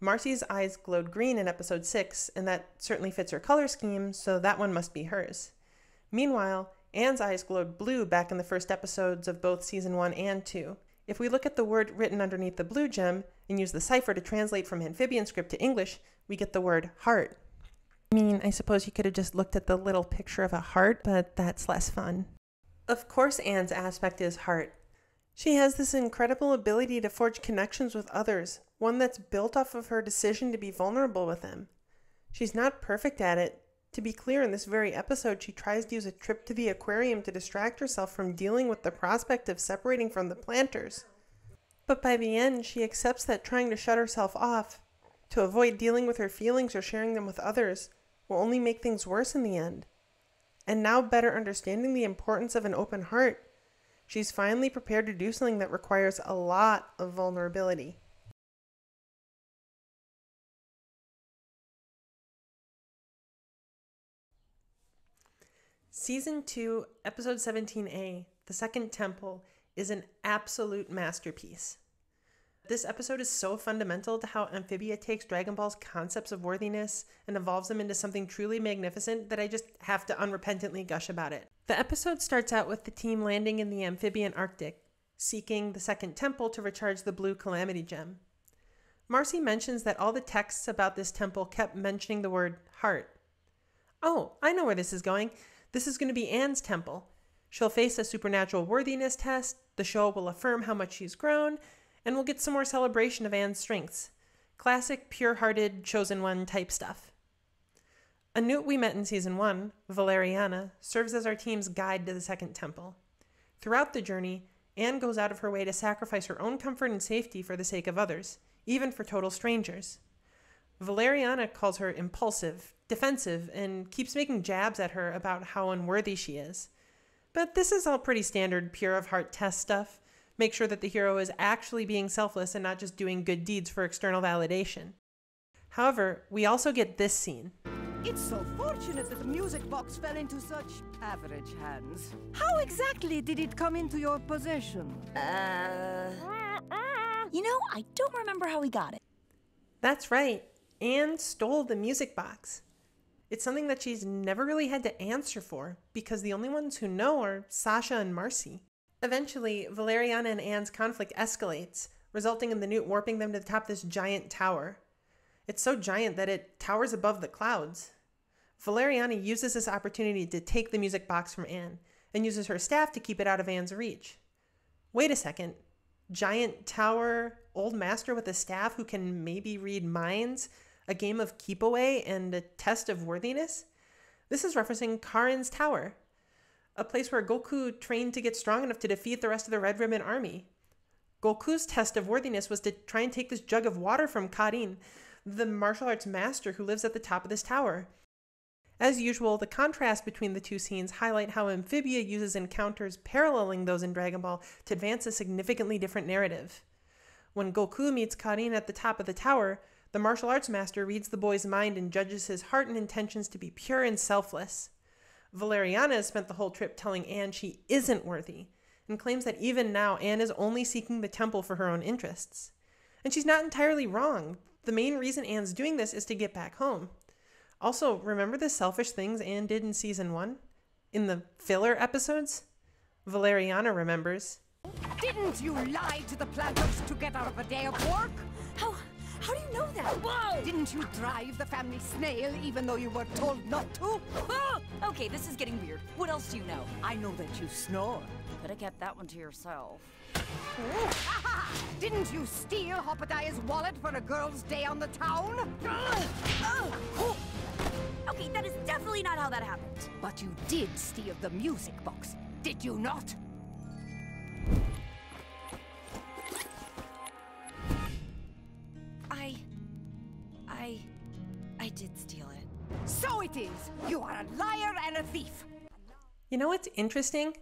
Marcy's eyes glowed green in episode six, and that certainly fits her color scheme, so that one must be hers. Meanwhile, Anne's eyes glowed blue back in the first episodes of both season one and two. If we look at the word written underneath the blue gem and use the cipher to translate from Amphibian script to English, we get the word heart. I mean, I suppose you could have just looked at the little picture of a heart, but that's less fun. Of course, Anne's aspect is heart. She has this incredible ability to forge connections with others, one that's built off of her decision to be vulnerable with them. She's not perfect at it. To be clear, in this very episode, she tries to use a trip to the aquarium to distract herself from dealing with the prospect of separating from the Plantars. But by the end, she accepts that trying to shut herself off, to avoid dealing with her feelings or sharing them with others, will only make things worse in the end. And now, better understanding the importance of an open heart, she's finally prepared to do something that requires a lot of vulnerability. Season two, Episode seventeen A, The Second Temple, is an absolute masterpiece. This episode is so fundamental to how Amphibia takes Dragon Ball's concepts of worthiness and evolves them into something truly magnificent that I just have to unrepentantly gush about it. The episode starts out with the team landing in the Amphibian Arctic, seeking the Second Temple to recharge the Blue Calamity Gem. Marcy mentions that all the texts about this temple kept mentioning the word heart. Oh, I know where this is going. This is going to be Anne's temple. She'll face a supernatural worthiness test, the show will affirm how much she's grown, and we'll get some more celebration of Anne's strengths. Classic, pure-hearted, chosen one type stuff. A newt we met in season one, Valeriana, serves as our team's guide to the Second Temple. Throughout the journey, Anne goes out of her way to sacrifice her own comfort and safety for the sake of others, even for total strangers. Valeriana calls her impulsive, defensive, and keeps making jabs at her about how unworthy she is. But this is all pretty standard pure-of-heart test stuff. Make sure that the hero is actually being selfless and not just doing good deeds for external validation. However, we also get this scene. It's so fortunate that the music box fell into such average hands. How exactly did it come into your possession? Uh... You know, I don't remember how we got it. That's right. Anne stole the music box. It's something that she's never really had to answer for, because the only ones who know are Sasha and Marcy. Eventually, Valeriana and Anne's conflict escalates, resulting in the newt warping them to the top of this giant tower. It's so giant that it towers above the clouds. Valeriana uses this opportunity to take the music box from Anne, and uses her staff to keep it out of Anne's reach. Wait a second. Giant tower, old master with a staff who can maybe read minds, a game of keep away, and a test of worthiness? This is referencing Karin's Tower, a place where Goku trained to get strong enough to defeat the rest of the Red Ribbon Army. Goku's test of worthiness was to try and take this jug of water from Karin, the martial arts master who lives at the top of this tower. As usual, the contrast between the two scenes highlight how Amphibia uses encounters paralleling those in Dragon Ball to advance a significantly different narrative. When Goku meets Karin at the top of the tower, the martial arts master reads the boy's mind and judges his heart and intentions to be pure and selfless. Valeriana has spent the whole trip telling Anne she isn't worthy, and claims that even now Anne is only seeking the temple for her own interests. And she's not entirely wrong. The main reason Anne's doing this is to get back home. Also, remember the selfish things Anne did in season one? In the filler episodes? Valeriana remembers. Didn't you lie to the Plantars to get out of a day of work? How, how do you know that? Whoa! Didn't you drive the family snail even though you were told not to? Oh! Okay, this is getting weird. What else do you know? I know that you snore. Could have kept that one to yourself. Didn't you steal Hopadiah's wallet for a girl's day on the town? Okay, that is definitely not how that happened. But you did steal the music box, did you not? I... I... I did steal it. So it is! You are a liar and a thief! You know what's interesting?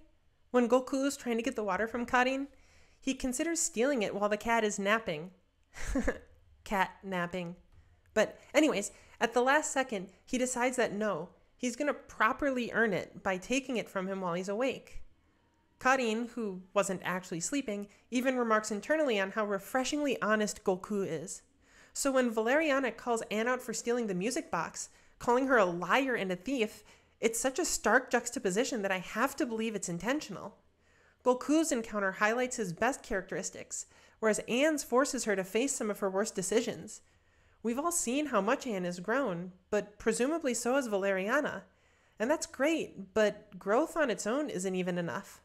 When Goku's trying to get the water from Karin, he considers stealing it while the cat is napping. Cat napping. But anyways, at the last second, he decides that no, he's going to properly earn it by taking it from him while he's awake. Karin, who wasn't actually sleeping, even remarks internally on how refreshingly honest Goku is. So when Valeriana calls Anne out for stealing the music box, calling her a liar and a thief, it's such a stark juxtaposition that I have to believe it's intentional. Goku's encounter highlights his best characteristics, whereas Anne's forces her to face some of her worst decisions. We've all seen how much Anne has grown, but presumably so has Valeriana. And that's great, but growth on its own isn't even enough.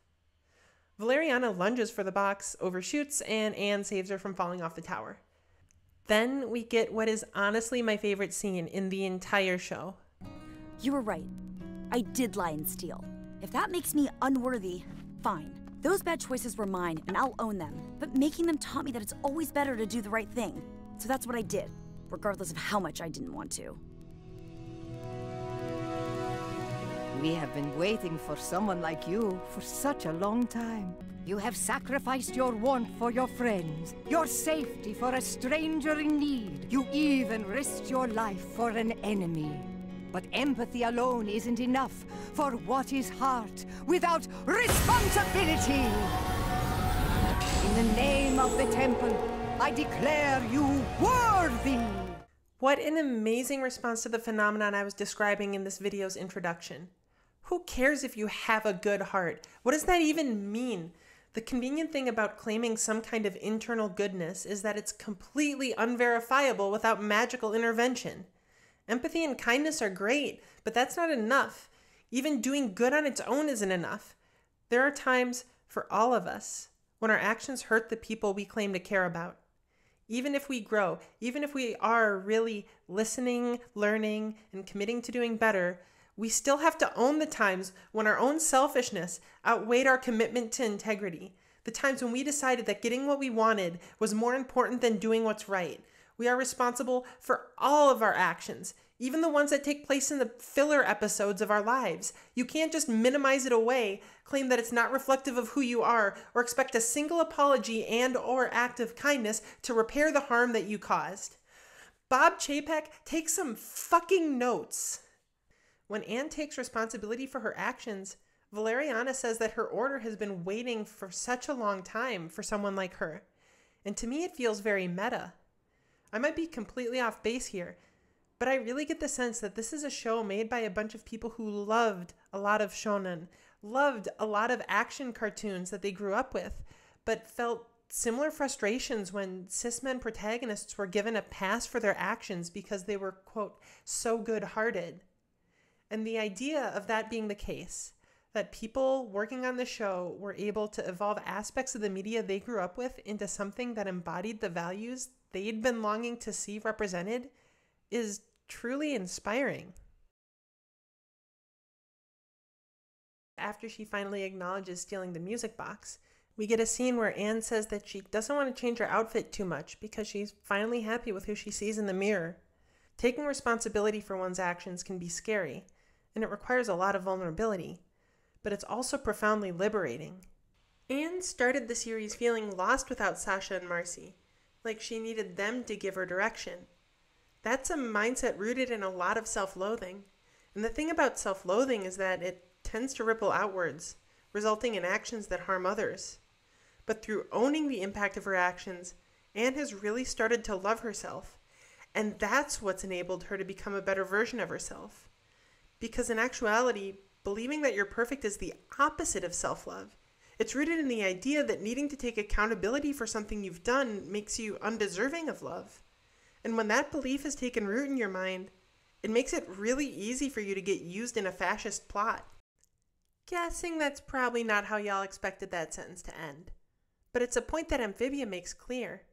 Valeriana lunges for the box, overshoots, and Anne saves her from falling off the tower. Then we get what is honestly my favorite scene in the entire show. You were right. I did lie and steal. If that makes me unworthy, fine. Those bad choices were mine, and I'll own them. But making them taught me that it's always better to do the right thing. So that's what I did. Regardless of how much I didn't want to. We have been waiting for someone like you for such a long time. You have sacrificed your want for your friends, your safety for a stranger in need. You even risked your life for an enemy. But empathy alone isn't enough, for what is heart without responsibility? In the name of the temple, I declare you worthy! What an amazing response to the phenomenon I was describing in this video's introduction. Who cares if you have a good heart? What does that even mean? The convenient thing about claiming some kind of internal goodness is that it's completely unverifiable without magical intervention. Empathy and kindness are great, but that's not enough. Even doing good on its own isn't enough. There are times for all of us when our actions hurt the people we claim to care about. Even if we grow, even if we are really listening, learning, and committing to doing better, we still have to own the times when our own selfishness outweighed our commitment to integrity. The times when we decided that getting what we wanted was more important than doing what's right. We are responsible for all of our actions, even the ones that take place in the filler episodes of our lives. You can't just minimize it away, claim that it's not reflective of who you are, or expect a single apology and or act of kindness to repair the harm that you caused. Bob Chapek, take some fucking notes. When Anne takes responsibility for her actions, Valeriana says that her order has been waiting for such a long time for someone like her. And to me, it feels very meta. I might be completely off base here, but I really get the sense that this is a show made by a bunch of people who loved a lot of shonen, loved a lot of action cartoons that they grew up with, but felt similar frustrations when cis men protagonists were given a pass for their actions because they were, quote, so good-hearted. And the idea of that being the case, that people working on the show were able to evolve aspects of the media they grew up with into something that embodied the values they'd been longing to see represented, is truly inspiring. After she finally acknowledges stealing the music box, we get a scene where Anne says that she doesn't want to change her outfit too much because she's finally happy with who she sees in the mirror. Taking responsibility for one's actions can be scary, and it requires a lot of vulnerability, but it's also profoundly liberating. Anne started the series feeling lost without Sasha and Marcy, like she needed them to give her direction. That's a mindset rooted in a lot of self-loathing. And the thing about self-loathing is that it tends to ripple outwards, resulting in actions that harm others. But through owning the impact of her actions, Anne has really started to love herself. And that's what's enabled her to become a better version of herself. Because in actuality, believing that you're perfect is the opposite of self-love. It's rooted in the idea that needing to take accountability for something you've done makes you undeserving of love. And when that belief has taken root in your mind, it makes it really easy for you to get used in a fascist plot. Guessing that's probably not how y'all expected that sentence to end. But it's a point that Amphibia makes clear,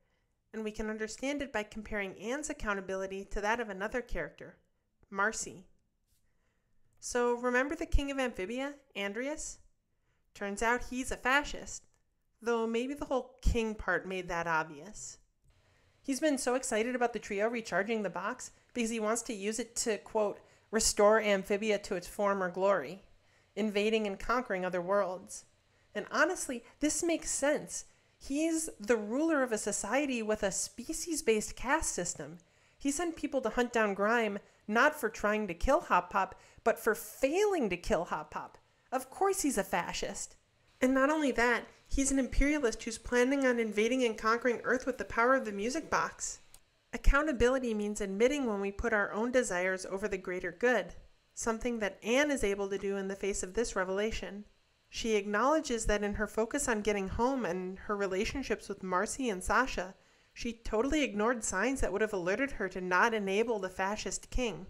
and we can understand it by comparing Anne's accountability to that of another character, Marcy, So remember the king of Amphibia, Andrias? Turns out he's a fascist, though maybe the whole king part made that obvious. He's been so excited about the trio recharging the box because he wants to use it to, quote, restore Amphibia to its former glory, invading and conquering other worlds. And honestly, this makes sense. He's the ruler of a society with a species-based caste system. He sent people to hunt down Grime, not for trying to kill Hop-Pop, but for failing to kill Hop-Pop. Of course he's a fascist. And not only that, he's an imperialist who's planning on invading and conquering Earth with the power of the music box. Accountability means admitting when we put our own desires over the greater good, something that Anne is able to do in the face of this revelation. She acknowledges that in her focus on getting home and her relationships with Marcy and Sasha, she totally ignored signs that would have alerted her to not enable the fascist king.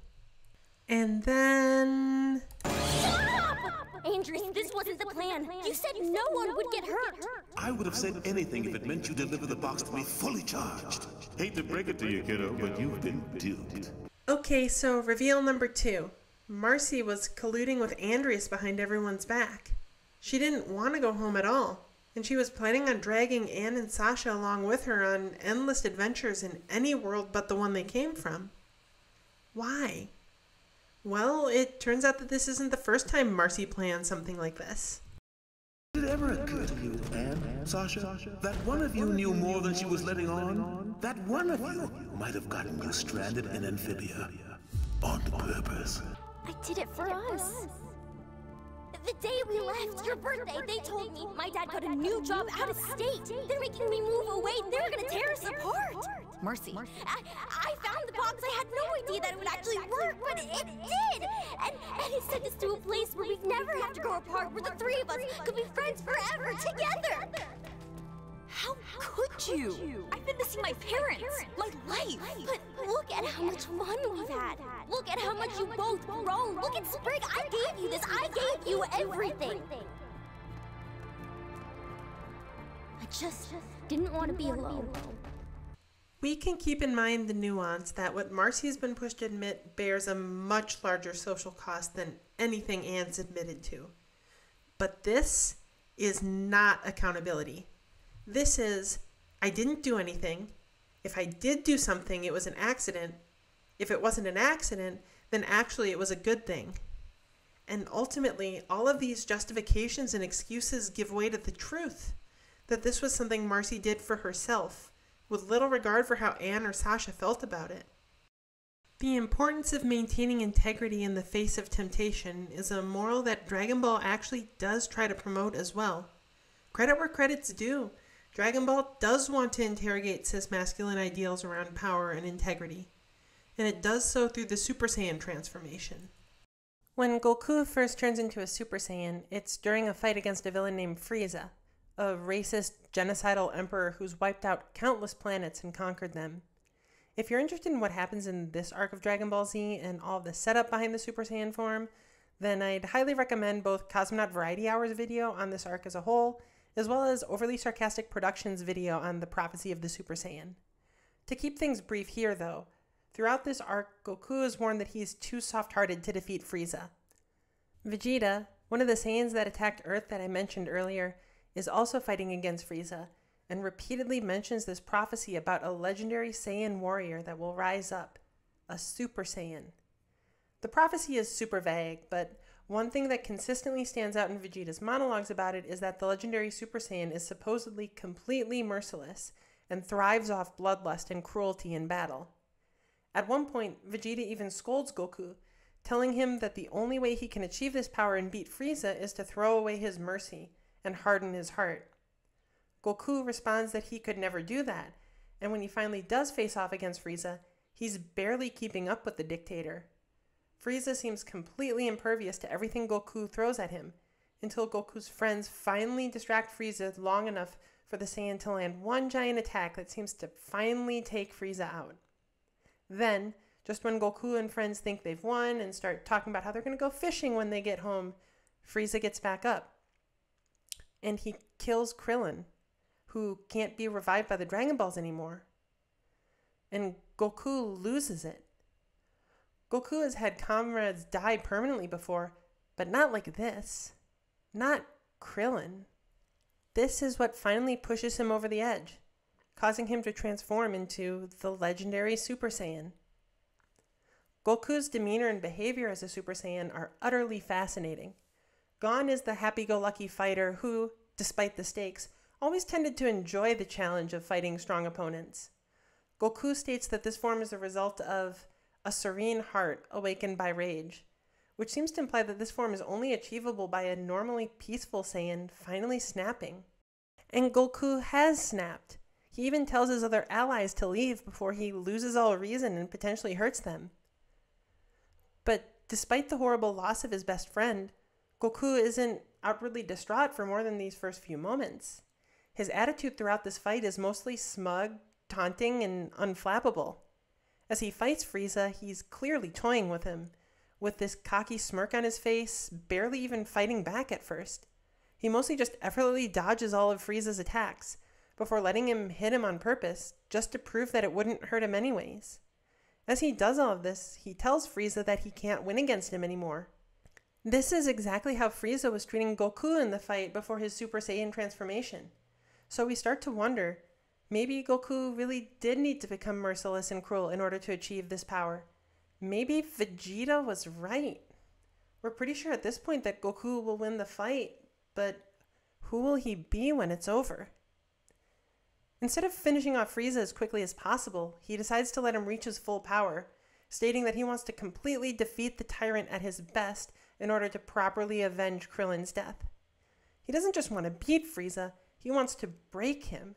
And then... Stop! Andrias, this wasn't the plan. You said no one would get hurt. I would have said anything if it meant you deliver the box to me fully charged. Hate to break it to you, kiddo, but you've been duped. Okay, so reveal number two. Marcy was colluding with Andrias behind everyone's back. She didn't want to go home at all, and she was planning on dragging Anne and Sasha along with her on endless adventures in any world but the one they came from. Why? Well, it turns out that this isn't the first time Marcy planned something like this. Did it ever occur to you, Anne, Sasha, that one of you knew more than she was letting on? That one of you might have gotten you stranded in Amphibia. On purpose. I did it for us. The day we left, your birthday, they told me my dad got a new job out of state. Then we can move away, they were gonna tear us apart. Marcy. I, I found the box. I had no idea that it would actually work, but it, it did. And, and it sent us to a place where we'd never have to go apart, where the three of us could be friends forever together. How could you? I've been missing my parents, my life. But look at how much fun we've had. Look at how much you both grown. Look at Sprig. I gave you this. I gave you everything. I just didn't want to be alone. We can keep in mind the nuance that what Marcy has been pushed to admit bears a much larger social cost than anything Anne's admitted to. But this is not accountability. This is, I didn't do anything. If I did do something, it was an accident. If it wasn't an accident, then actually it was a good thing. And ultimately, all of these justifications and excuses give way to the truth that this was something Marcy did for herself, with little regard for how Anne or Sasha felt about it. The importance of maintaining integrity in the face of temptation is a moral that Dragon Ball actually does try to promote as well. Credit where credit's due. Dragon Ball does want to interrogate cis-masculine ideals around power and integrity, and it does so through the Super Saiyan transformation. When Goku first turns into a Super Saiyan, it's during a fight against a villain named Frieza, a racist, genocidal emperor who's wiped out countless planets and conquered them. If you're interested in what happens in this arc of Dragon Ball Z and all the setup behind the Super Saiyan form, then I'd highly recommend both Cosmonaut Variety Hour's video on this arc as a whole, as well as Overly Sarcastic Productions' video on the prophecy of the Super Saiyan. To keep things brief here, though, throughout this arc, Goku is warned that he is too soft-hearted to defeat Frieza. Vegeta, one of the Saiyans that attacked Earth that I mentioned earlier, is also fighting against Frieza, and repeatedly mentions this prophecy about a legendary Saiyan warrior that will rise up, a Super Saiyan. The prophecy is super vague, but one thing that consistently stands out in Vegeta's monologues about it is that the legendary Super Saiyan is supposedly completely merciless and thrives off bloodlust and cruelty in battle. At one point, Vegeta even scolds Goku, telling him that the only way he can achieve this power and beat Frieza is to throw away his mercy and harden his heart. Goku responds that he could never do that, and when he finally does face off against Frieza, he's barely keeping up with the dictator. Frieza seems completely impervious to everything Goku throws at him, until Goku's friends finally distract Frieza long enough for the Saiyan to land one giant attack that seems to finally take Frieza out. Then, just when Goku and friends think they've won and start talking about how they're going to go fishing when they get home, Frieza gets back up. And he kills Krillin, who can't be revived by the Dragon Balls anymore. And Goku loses it. Goku has had comrades die permanently before, but not like this. Not Krillin. This is what finally pushes him over the edge, causing him to transform into the legendary Super Saiyan. Goku's demeanor and behavior as a Super Saiyan are utterly fascinating. Gone is the happy-go-lucky fighter who, despite the stakes, always tended to enjoy the challenge of fighting strong opponents. Goku states that this form is a result of a serene heart awakened by rage, which seems to imply that this form is only achievable by a normally peaceful Saiyan finally snapping. And Goku has snapped. He even tells his other allies to leave before he loses all reason and potentially hurts them. But despite the horrible loss of his best friend, Goku isn't outwardly distraught for more than these first few moments. His attitude throughout this fight is mostly smug, taunting, and unflappable. As he fights Frieza, he's clearly toying with him, with this cocky smirk on his face, barely even fighting back at first. He mostly just effortlessly dodges all of Frieza's attacks, before letting him hit him on purpose, just to prove that it wouldn't hurt him anyways. As he does all of this, he tells Frieza that he can't win against him anymore. This is exactly how Frieza was treating Goku in the fight before his Super Saiyan transformation. So we start to wonder, maybe Goku really did need to become merciless and cruel in order to achieve this power. Maybe Vegeta was right. We're pretty sure at this point that Goku will win the fight, but who will he be when it's over? Instead of finishing off Frieza as quickly as possible, he decides to let him reach his full power, stating that he wants to completely defeat the tyrant at his best in order to properly avenge Krillin's death. He doesn't just want to beat Frieza, he wants to break him.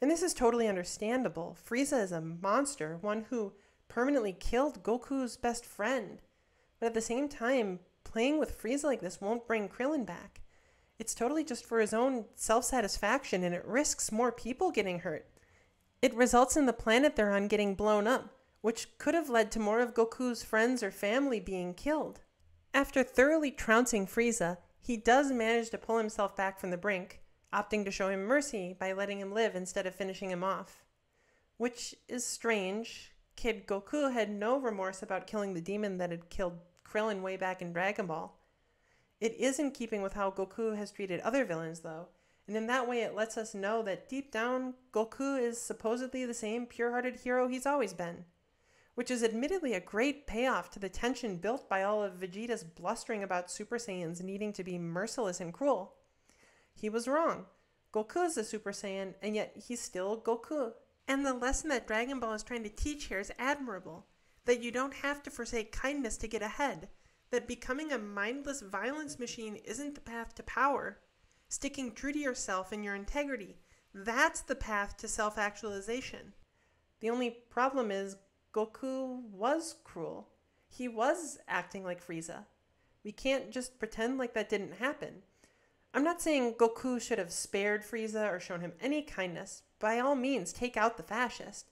And this is totally understandable. Frieza is a monster, one who permanently killed Goku's best friend. But at the same time, playing with Frieza like this won't bring Krillin back. It's totally just for his own self-satisfaction, and it risks more people getting hurt. It results in the planet they're on getting blown up, which could have led to more of Goku's friends or family being killed. After thoroughly trouncing Frieza, he does manage to pull himself back from the brink, opting to show him mercy by letting him live instead of finishing him off. Which is strange. Kid Goku had no remorse about killing the demon that had killed Krillin way back in Dragon Ball. It is in keeping with how Goku has treated other villains, though, and in that way it lets us know that deep down, Goku is supposedly the same pure-hearted hero he's always been, which is admittedly a great payoff to the tension built by all of Vegeta's blustering about Super Saiyans needing to be merciless and cruel. He was wrong. Goku is a Super Saiyan, and yet he's still Goku. And the lesson that Dragon Ball is trying to teach here is admirable, that you don't have to forsake kindness to get ahead. That becoming a mindless violence machine isn't the path to power. Sticking true to yourself and your integrity, that's the path to self-actualization. The only problem is Goku was cruel. He was acting like Frieza. We can't just pretend like that didn't happen. I'm not saying Goku should have spared Frieza or shown him any kindness. By all means, take out the fascist.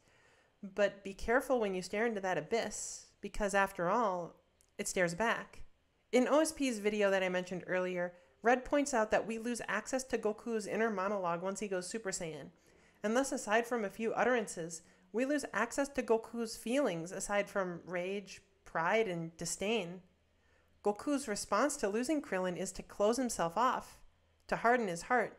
But be careful when you stare into that abyss, because after all, it stares back. In O S P's video that I mentioned earlier, Red points out that we lose access to Goku's inner monologue once he goes Super Saiyan, and thus aside from a few utterances, we lose access to Goku's feelings aside from rage, pride, and disdain. Goku's response to losing Krillin is to close himself off, to harden his heart,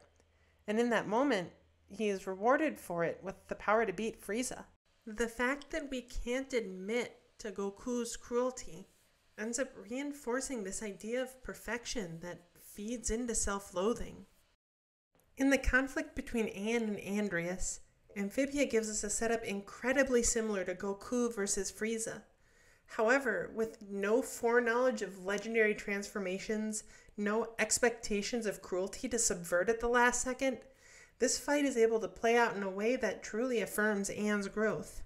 and in that moment, he is rewarded for it with the power to beat Frieza. The fact that we can't admit to Goku's cruelty ends up reinforcing this idea of perfection that feeds into self-loathing. In the conflict between Anne and Andrias, Amphibia gives us a setup incredibly similar to Goku versus Frieza. However, with no foreknowledge of legendary transformations, no expectations of cruelty to subvert at the last second, this fight is able to play out in a way that truly affirms Anne's growth.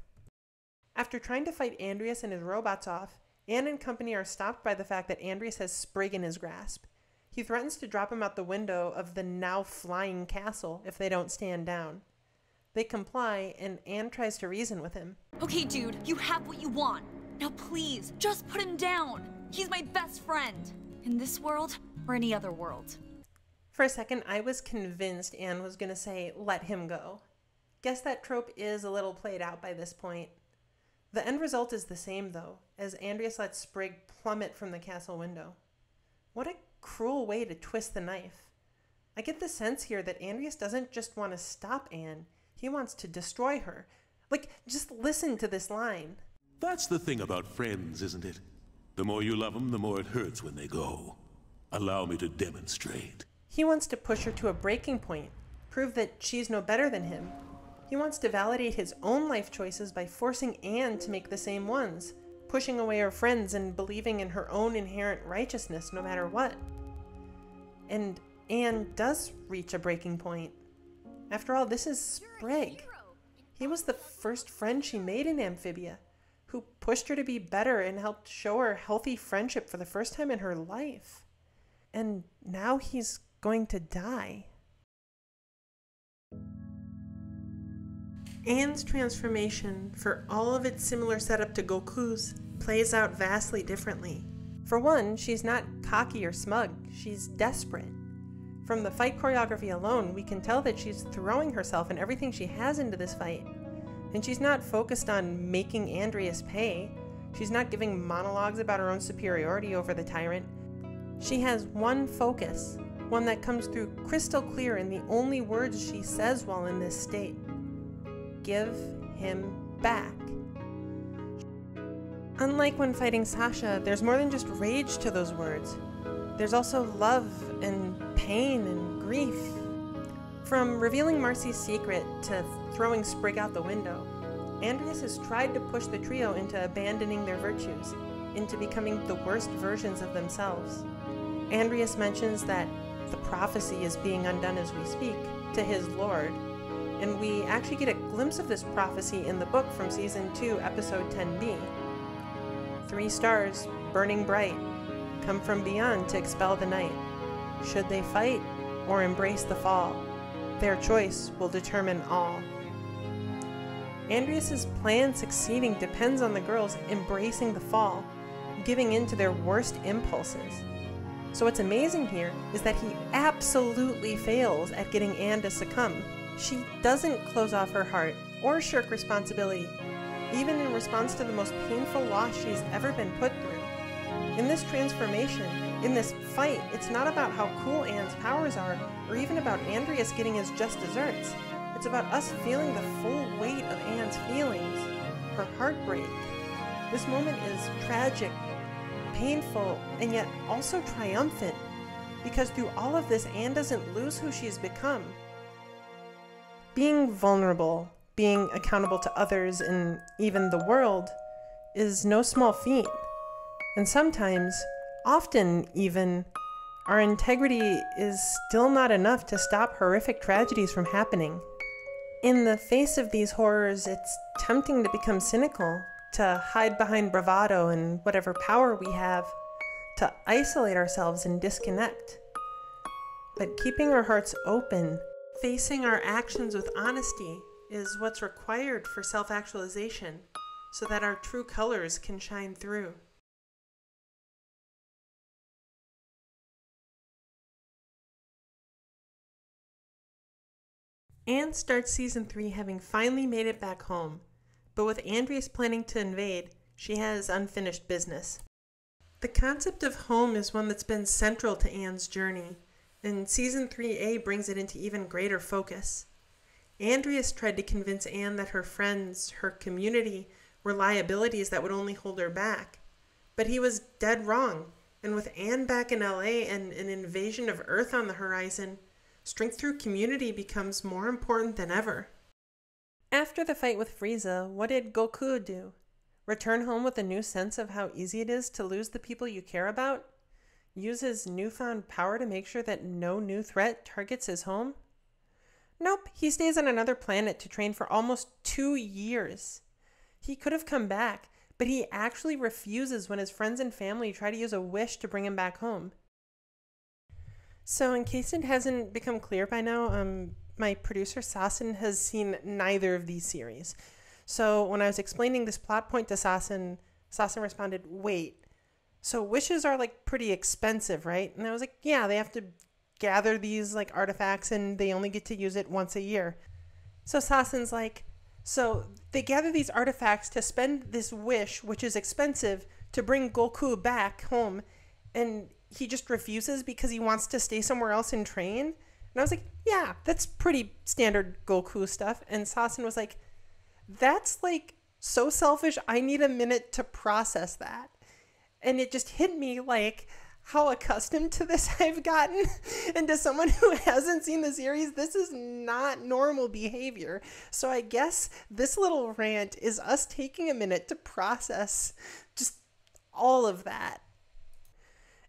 After trying to fight Andrias and his robots off, Anne and company are stopped by the fact that Andrias has Sprig in his grasp. He threatens to drop him out the window of the now-flying castle if they don't stand down. They comply, and Anne tries to reason with him. Okay, dude, you have what you want. Now please, just put him down. He's my best friend. In this world, or any other world. For a second, I was convinced Anne was going to say, let him go. Guess that trope is a little played out by this point. The end result is the same, though, as Andrias lets Sprig plummet from the castle window. What a cruel way to twist the knife. I get the sense here that Andrias doesn't just want to stop Anne, he wants to destroy her. Like, just listen to this line. That's the thing about friends, isn't it? The more you love them, the more it hurts when they go. Allow me to demonstrate. He wants to push her to a breaking point, prove that she's no better than him. He wants to validate his own life choices by forcing Anne to make the same ones, pushing away her friends and believing in her own inherent righteousness no matter what. And Anne does reach a breaking point. After all, this is Sprig. He was the first friend she made in Amphibia, who pushed her to be better and helped show her healthy friendship for the first time in her life. And now he's going to die. Anne's transformation, for all of its similar setup to Goku's, plays out vastly differently. For one, she's not cocky or smug, she's desperate. From the fight choreography alone, we can tell that she's throwing herself and everything she has into this fight. And she's not focused on making Andrias pay. She's not giving monologues about her own superiority over the tyrant. She has one focus, one that comes through crystal clear in the only words she says while in this state. Give him back. Unlike when fighting Sasha, there's more than just rage to those words. There's also love and pain and grief. From revealing Marcy's secret to throwing Sprig out the window, Andrias has tried to push the trio into abandoning their virtues, into becoming the worst versions of themselves. Andrias mentions that the prophecy is being undone as we speak, to his lord, and we actually get a glimpse of this prophecy in the book from Season two, Episode ten B. Three stars, burning bright, come from beyond to expel the night. Should they fight or embrace the fall? Their choice will determine all. Andrias's plan succeeding depends on the girls embracing the fall, giving in to their worst impulses. So what's amazing here is that he absolutely fails at getting Anne to succumb. She doesn't close off her heart or shirk responsibility, even in response to the most painful loss she's ever been put through. In this transformation, in this fight, it's not about how cool Anne's powers are, or even about Andrias getting his just desserts. It's about us feeling the full weight of Anne's feelings, her heartbreak. This moment is tragic, painful, and yet also triumphant, because through all of this, Anne doesn't lose who she's become. Being vulnerable, being accountable to others and even the world, is no small feat. And sometimes, often even, our integrity is still not enough to stop horrific tragedies from happening. In the face of these horrors, it's tempting to become cynical, to hide behind bravado and whatever power we have, to isolate ourselves and disconnect. But keeping our hearts open, facing our actions with honesty, is what's required for self-actualization, so that our true colors can shine through. Anne starts Season three having finally made it back home, but with Andrias planning to invade, she has unfinished business. The concept of home is one that's been central to Anne's journey, and Season three A brings it into even greater focus. Andrias tried to convince Anne that her friends, her community, were liabilities that would only hold her back, but he was dead wrong, and with Anne back in L A and an invasion of Earth on the horizon, strength through community becomes more important than ever. After the fight with Frieza, what did Goku do? Return home with a new sense of how easy it is to lose the people you care about? Use his newfound power to make sure that no new threat targets his home? Nope, he stays on another planet to train for almost two years. He could have come back, but he actually refuses when his friends and family try to use a wish to bring him back home. So in case it hasn't become clear by now, um, my producer Sassen has seen neither of these series. So when I was explaining this plot point to Sassen, Sassen responded, wait, so wishes are like pretty expensive, right? And I was like, yeah, they have to gather these like artifacts and they only get to use it once a year. So Sassen's like, So they gather these artifacts to spend this wish, which is expensive, to bring Goku back home. And he just refuses because he wants to stay somewhere else and train. And I was like, yeah, that's pretty standard Goku stuff. And Sassen was like, that's like so selfish. I need a minute to process that. And it just hit me like how accustomed to this I've gotten. And to someone who hasn't seen the series, this is not normal behavior. So I guess this little rant is us taking a minute to process just all of that.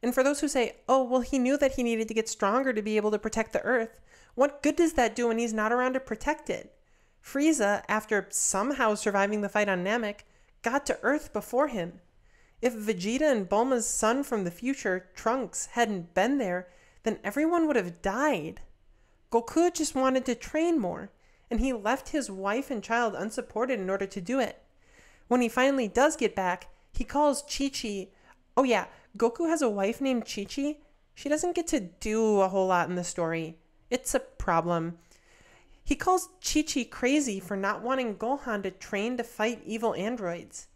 And for those who say, oh, well, he knew that he needed to get stronger to be able to protect the Earth. What good does that do when he's not around to protect it? Frieza, after somehow surviving the fight on Namek, got to Earth before him. If Vegeta and Bulma's son from the future, Trunks, hadn't been there, then everyone would have died. Goku just wanted to train more, and he left his wife and child unsupported in order to do it. When he finally does get back, he calls Chi-Chi. Oh yeah, Goku has a wife named Chi-Chi. She doesn't get to do a whole lot in the story. It's a problem. He calls Chi-Chi crazy for not wanting Gohan to train to fight evil androids.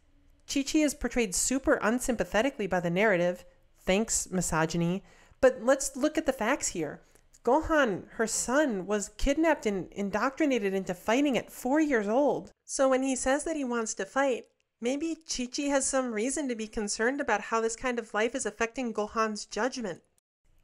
Chi-Chi is portrayed super unsympathetically by the narrative, thanks misogyny, but let's look at the facts here. Gohan, her son, was kidnapped and indoctrinated into fighting at four years old. So when he says that he wants to fight, maybe Chi-Chi has some reason to be concerned about how this kind of life is affecting Gohan's judgment.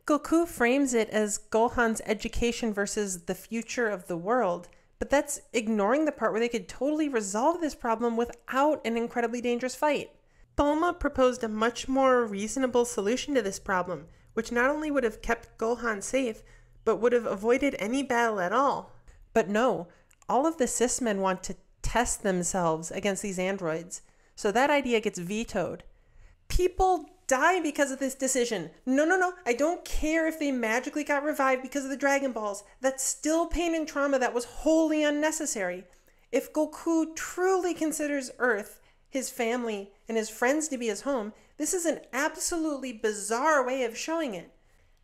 Goku frames it as Gohan's education versus the future of the world, but that's ignoring the part where they could totally resolve this problem without an incredibly dangerous fight. Bulma proposed a much more reasonable solution to this problem, which not only would have kept Gohan safe, but would have avoided any battle at all. But no, all of the cis men want to test themselves against these androids, so that idea gets vetoed. People die because of this decision. No, no, no. I don't care if they magically got revived because of the Dragon Balls. That's still pain and trauma that was wholly unnecessary. If Goku truly considers Earth, his family, and his friends to be his home, this is an absolutely bizarre way of showing it.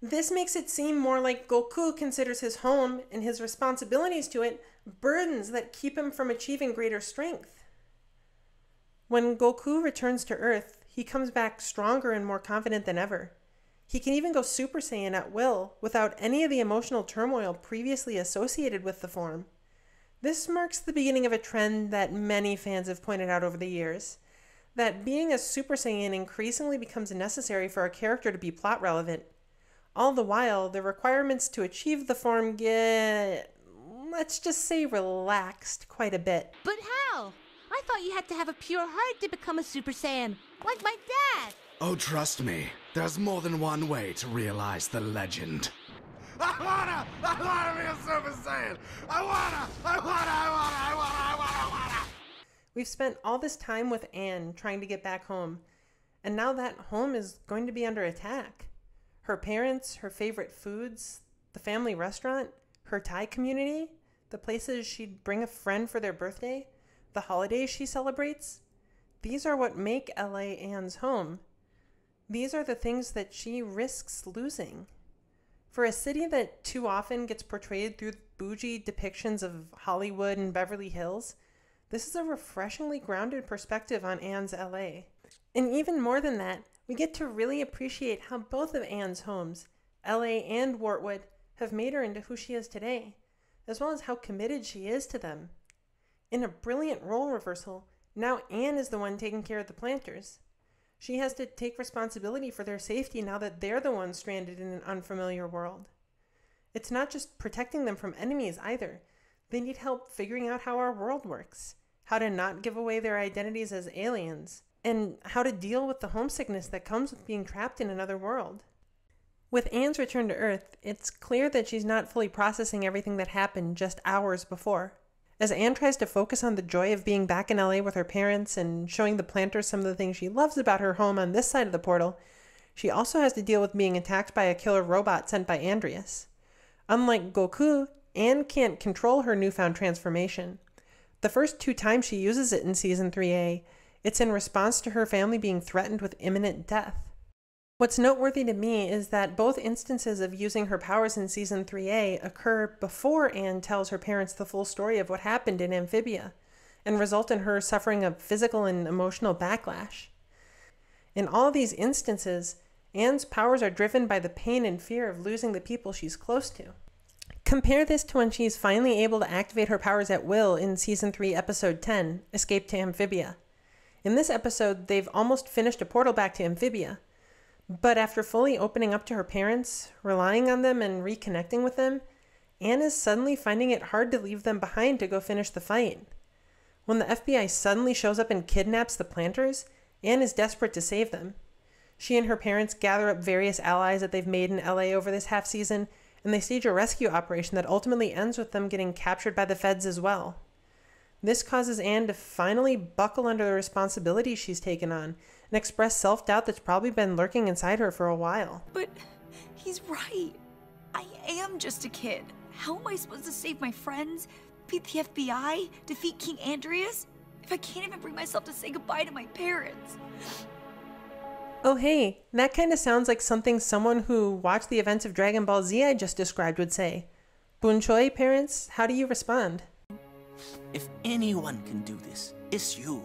This makes it seem more like Goku considers his home and his responsibilities to it burdens that keep him from achieving greater strength. When Goku returns to Earth, he comes back stronger and more confident than ever. He can even go Super Saiyan at will without any of the emotional turmoil previously associated with the form. This marks the beginning of a trend that many fans have pointed out over the years, that being a Super Saiyan increasingly becomes necessary for a character to be plot relevant. All the while, the requirements to achieve the form get, let's just say, relaxed quite a bit. But how? I thought you had to have a pure heart to become a Super Saiyan, like my dad! Oh, trust me, there's more than one way to realize the legend. I wanna! I wanna be a Super Saiyan! I wanna! I wanna! I wanna! I wanna! I wanna! I wanna! We've spent all this time with Anne trying to get back home, and now that home is going to be under attack. Her parents, her favorite foods, the family restaurant, her Thai community, the places she'd bring a friend for their birthday, the holidays she celebrates, these are what make L A Anne's home. These are the things that she risks losing. For a city that too often gets portrayed through bougie depictions of Hollywood and Beverly Hills, this is a refreshingly grounded perspective on Anne's L A. And even more than that, we get to really appreciate how both of Anne's homes, L A and Wartwood, have made her into who she is today, as well as how committed she is to them. In a brilliant role reversal, now Anne is the one taking care of the Plantars. She has to take responsibility for their safety now that they're the ones stranded in an unfamiliar world. It's not just protecting them from enemies either. They need help figuring out how our world works, how to not give away their identities as aliens, and how to deal with the homesickness that comes with being trapped in another world. With Anne's return to Earth, it's clear that she's not fully processing everything that happened just hours before. As Anne tries to focus on the joy of being back in L A with her parents and showing the Plantars some of the things she loves about her home on this side of the portal, she also has to deal with being attacked by a killer robot sent by Andrias. Unlike Goku, Anne can't control her newfound transformation. The first two times she uses it in Season three A, it's in response to her family being threatened with imminent death. What's noteworthy to me is that both instances of using her powers in Season three A occur before Anne tells her parents the full story of what happened in Amphibia. and result in her suffering a physical and emotional backlash. In all these instances, Anne's powers are driven by the pain and fear of losing the people she's close to. Compare this to when she's finally able to activate her powers at will in Season three, Episode ten, Escape to Amphibia. In this episode, they've almost finished a portal back to Amphibia, but after fully opening up to her parents, relying on them and reconnecting with them, Anne is suddenly finding it hard to leave them behind to go finish the fight. When the F B I suddenly shows up and kidnaps the Plantars, Anne is desperate to save them. She and her parents gather up various allies that they've made in L A over this half season, and they stage a rescue operation that ultimately ends with them getting captured by the feds as well. This causes Anne to finally buckle under the responsibility she's taken on, and express self-doubt that's probably been lurking inside her for a while. But he's right. I am just a kid. How am I supposed to save my friends, beat the F B I, defeat King Andrias, if I can't even bring myself to say goodbye to my parents? Oh hey, that kind of sounds like something someone who watched the events of Dragon Ball Z I just described would say. Boonchuy parents, how do you respond? If anyone can do this, it's you.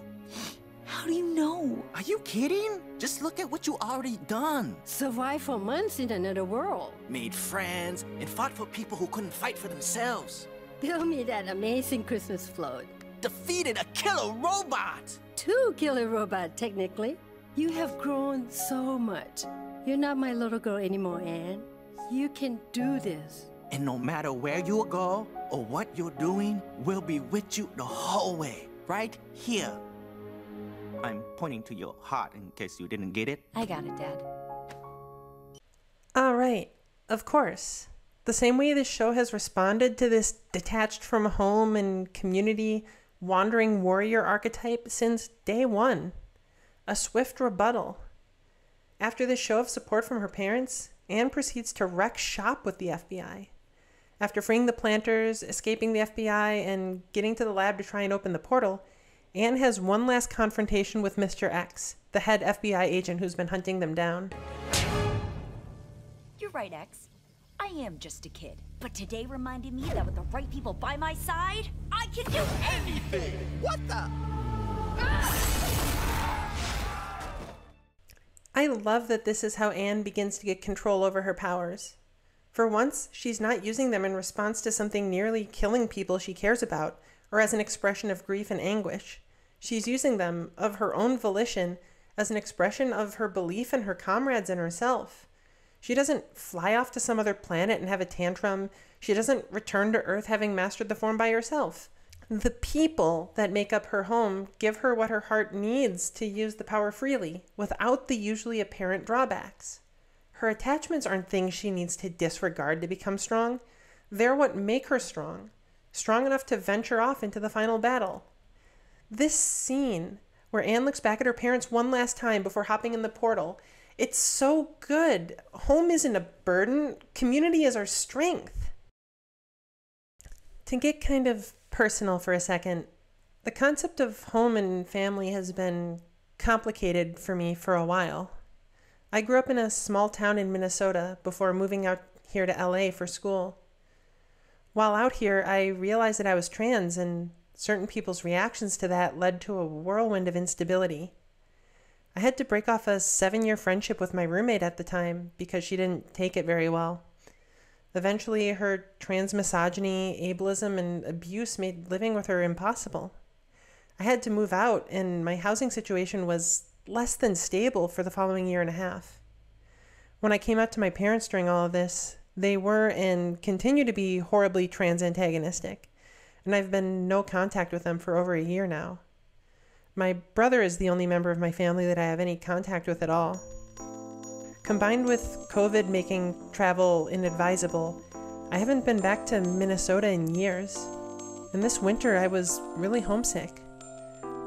How do you know? Are you kidding? Just look at what you already done. Survived for months in another world. Made friends and fought for people who couldn't fight for themselves. Built me that amazing Christmas float. Defeated a killer robot. Two killer robots, technically. You have grown so much. You're not my little girl anymore, Anne. You can do this. And no matter where you go or what you're doing, we'll be with you the whole way, right here. I'm pointing to your heart in case you didn't get it. I got it, Dad. All right, of course. The same way this show has responded to this detached from home and community wandering warrior archetype since day one. A swift rebuttal. After this show of support from her parents, Anne proceeds to wreck shop with the F B I. After freeing the Plantars, escaping the F B I, and getting to the lab to try and open the portal, Anne has one last confrontation with Mister X, the head F B I agent who's been hunting them down. You're right, X. I am just a kid. But today reminded me that with the right people by my side, I can do anything! What the? Ah! I love that this is how Anne begins to get control over her powers. For once, she's not using them in response to something nearly killing people she cares about, or as an expression of grief and anguish. She's using them, of her own volition, as an expression of her belief in her comrades and herself. She doesn't fly off to some other planet and have a tantrum. She doesn't return to Earth having mastered the form by herself. The people that make up her home give her what her heart needs to use the power freely, without the usually apparent drawbacks. Her attachments aren't things she needs to disregard to become strong. They're what make her strong. Strong enough to venture off into the final battle. This scene, where Anne looks back at her parents one last time before hopping in the portal, it's so good. Home isn't a burden. Community is our strength. To get kind of personal for a second, the concept of home and family has been complicated for me for a while. I grew up in a small town in Minnesota before moving out here to L A for school. While out here, I realized that I was trans, and certain people's reactions to that led to a whirlwind of instability. I had to break off a seven-year friendship with my roommate at the time because she didn't take it very well. Eventually, her trans misogyny, ableism, and abuse made living with her impossible. I had to move out, and my housing situation was less than stable for the following year and a half. When I came out to my parents during all of this, they were and continue to be horribly trans-antagonistic, and I've been in no contact with them for over a year now. My brother is the only member of my family that I have any contact with at all. Combined with COVID making travel inadvisable, I haven't been back to Minnesota in years, and this winter I was really homesick.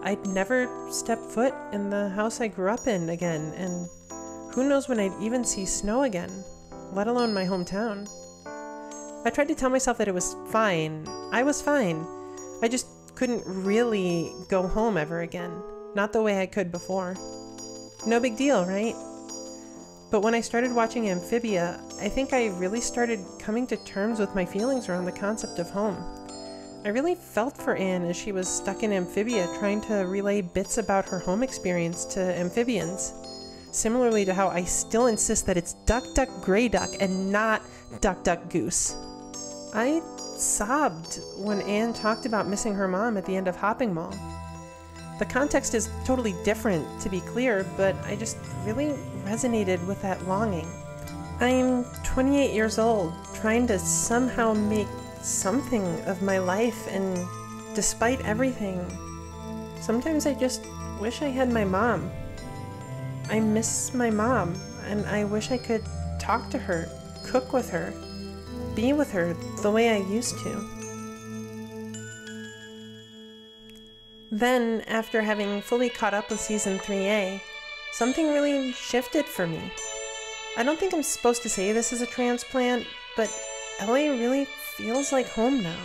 I'd never step foot in the house I grew up in again, and who knows when I'd even see snow again. Let alone my hometown. I tried to tell myself that it was fine. I was fine. I just couldn't really go home ever again. Not the way I could before. No big deal, right? But when I started watching Amphibia, I think I really started coming to terms with my feelings around the concept of home. I really felt for Anne as she was stuck in Amphibia trying to relay bits about her home experience to amphibians. Similarly to how I still insist that it's Duck Duck Grey Duck and not Duck Duck Goose. I sobbed when Anne talked about missing her mom at the end of Hopping Mall. The context is totally different, to be clear, but I just really resonated with that longing. I'm twenty-eight years old, trying to somehow make something of my life, and despite everything, sometimes I just wish I had my mom. I miss my mom, and I wish I could talk to her, cook with her, be with her the way I used to. Then, after having fully caught up with Season three A, something really shifted for me. I don't think I'm supposed to say this is a transplant, but L A really feels like home now.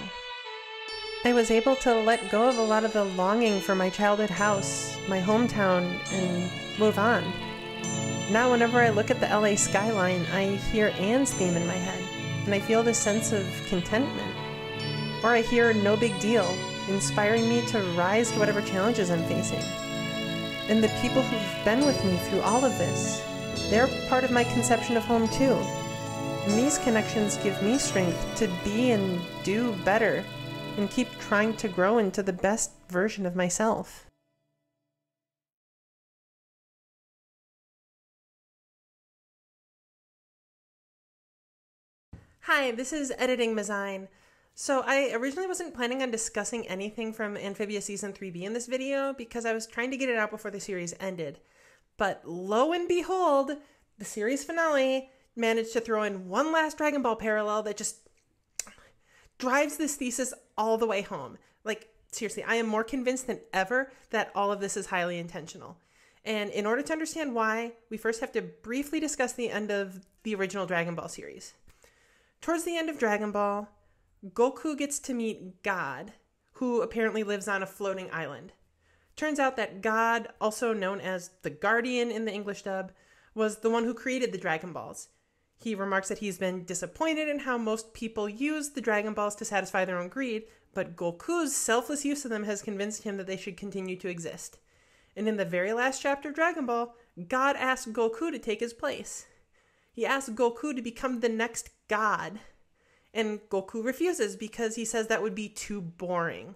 I was able to let go of a lot of the longing for my childhood house, my hometown, and move on. Now whenever I look at the L A skyline, I hear Anne's theme in my head, and I feel this sense of contentment. Or I hear No Big Deal, inspiring me to rise to whatever challenges I'm facing. And the people who've been with me through all of this, they're part of my conception of home too. And these connections give me strength to be and do better, and keep trying to grow into the best version of myself. Hi, this is Editing Mazine. So I originally wasn't planning on discussing anything from Amphibia Season three B in this video because I was trying to get it out before the series ended. But lo and behold, the series finale managed to throw in one last Dragon Ball parallel that just drives this thesis all the way home. Like, seriously, I am more convinced than ever that all of this is highly intentional. And in order to understand why, we first have to briefly discuss the end of the original Dragon Ball series. Towards the end of Dragon Ball, Goku gets to meet God, who apparently lives on a floating island. Turns out that God, also known as the Guardian in the English dub, was the one who created the Dragon Balls. He remarks that he's been disappointed in how most people use the Dragon Balls to satisfy their own greed, but Goku's selfless use of them has convinced him that they should continue to exist. And in the very last chapter of Dragon Ball, God asks Goku to take his place. He asks Goku to become the next God. And Goku refuses because he says that would be too boring.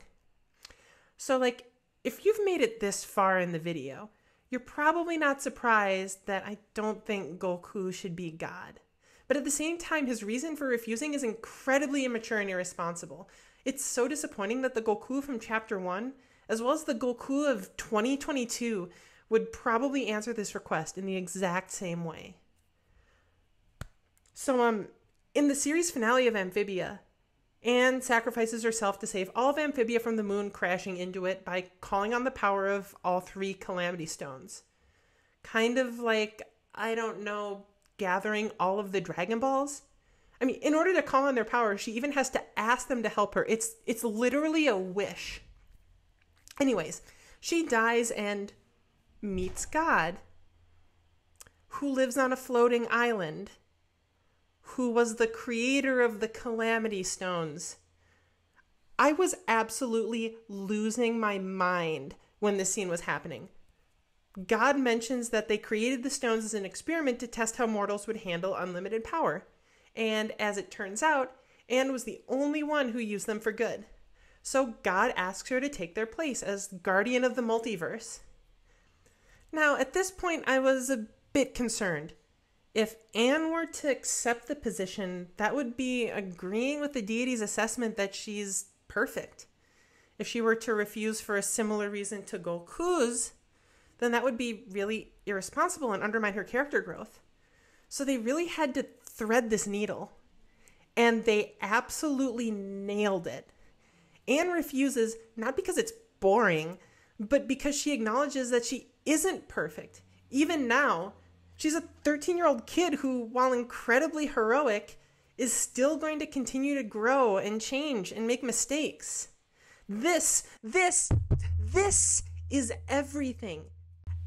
So, like, if you've made it this far in the video, you're probably not surprised that I don't think Goku should be God. But at the same time, his reason for refusing is incredibly immature and irresponsible. It's so disappointing that the Goku from Chapter one, as well as the Goku of twenty twenty-two, would probably answer this request in the exact same way. So, um... in the series finale of Amphibia, Anne sacrifices herself to save all of Amphibia from the moon crashing into it by calling on the power of all three Calamity Stones. Kind of like, I don't know, gathering all of the Dragon Balls? I mean, in order to call on their power, she even has to ask them to help her. It's, it's literally a wish. Anyways, she dies and meets God, who lives on a floating island, who was the creator of the Calamity Stones. I was absolutely losing my mind when this scene was happening. God mentions that they created the stones as an experiment to test how mortals would handle unlimited power. And as it turns out, Anne was the only one who used them for good. So God asks her to take their place as guardian of the multiverse. Now, at this point, I was a bit concerned. If Anne were to accept the position, that would be agreeing with the deity's assessment that she's perfect. If she were to refuse for a similar reason to Goku's, then that would be really irresponsible and undermine her character growth. So they really had to thread this needle, and they absolutely nailed it. Anne refuses not because it's boring, but because she acknowledges that she isn't perfect. Even now, she's a thirteen-year-old kid who, while incredibly heroic, is still going to continue to grow and change and make mistakes. This, this, this is everything.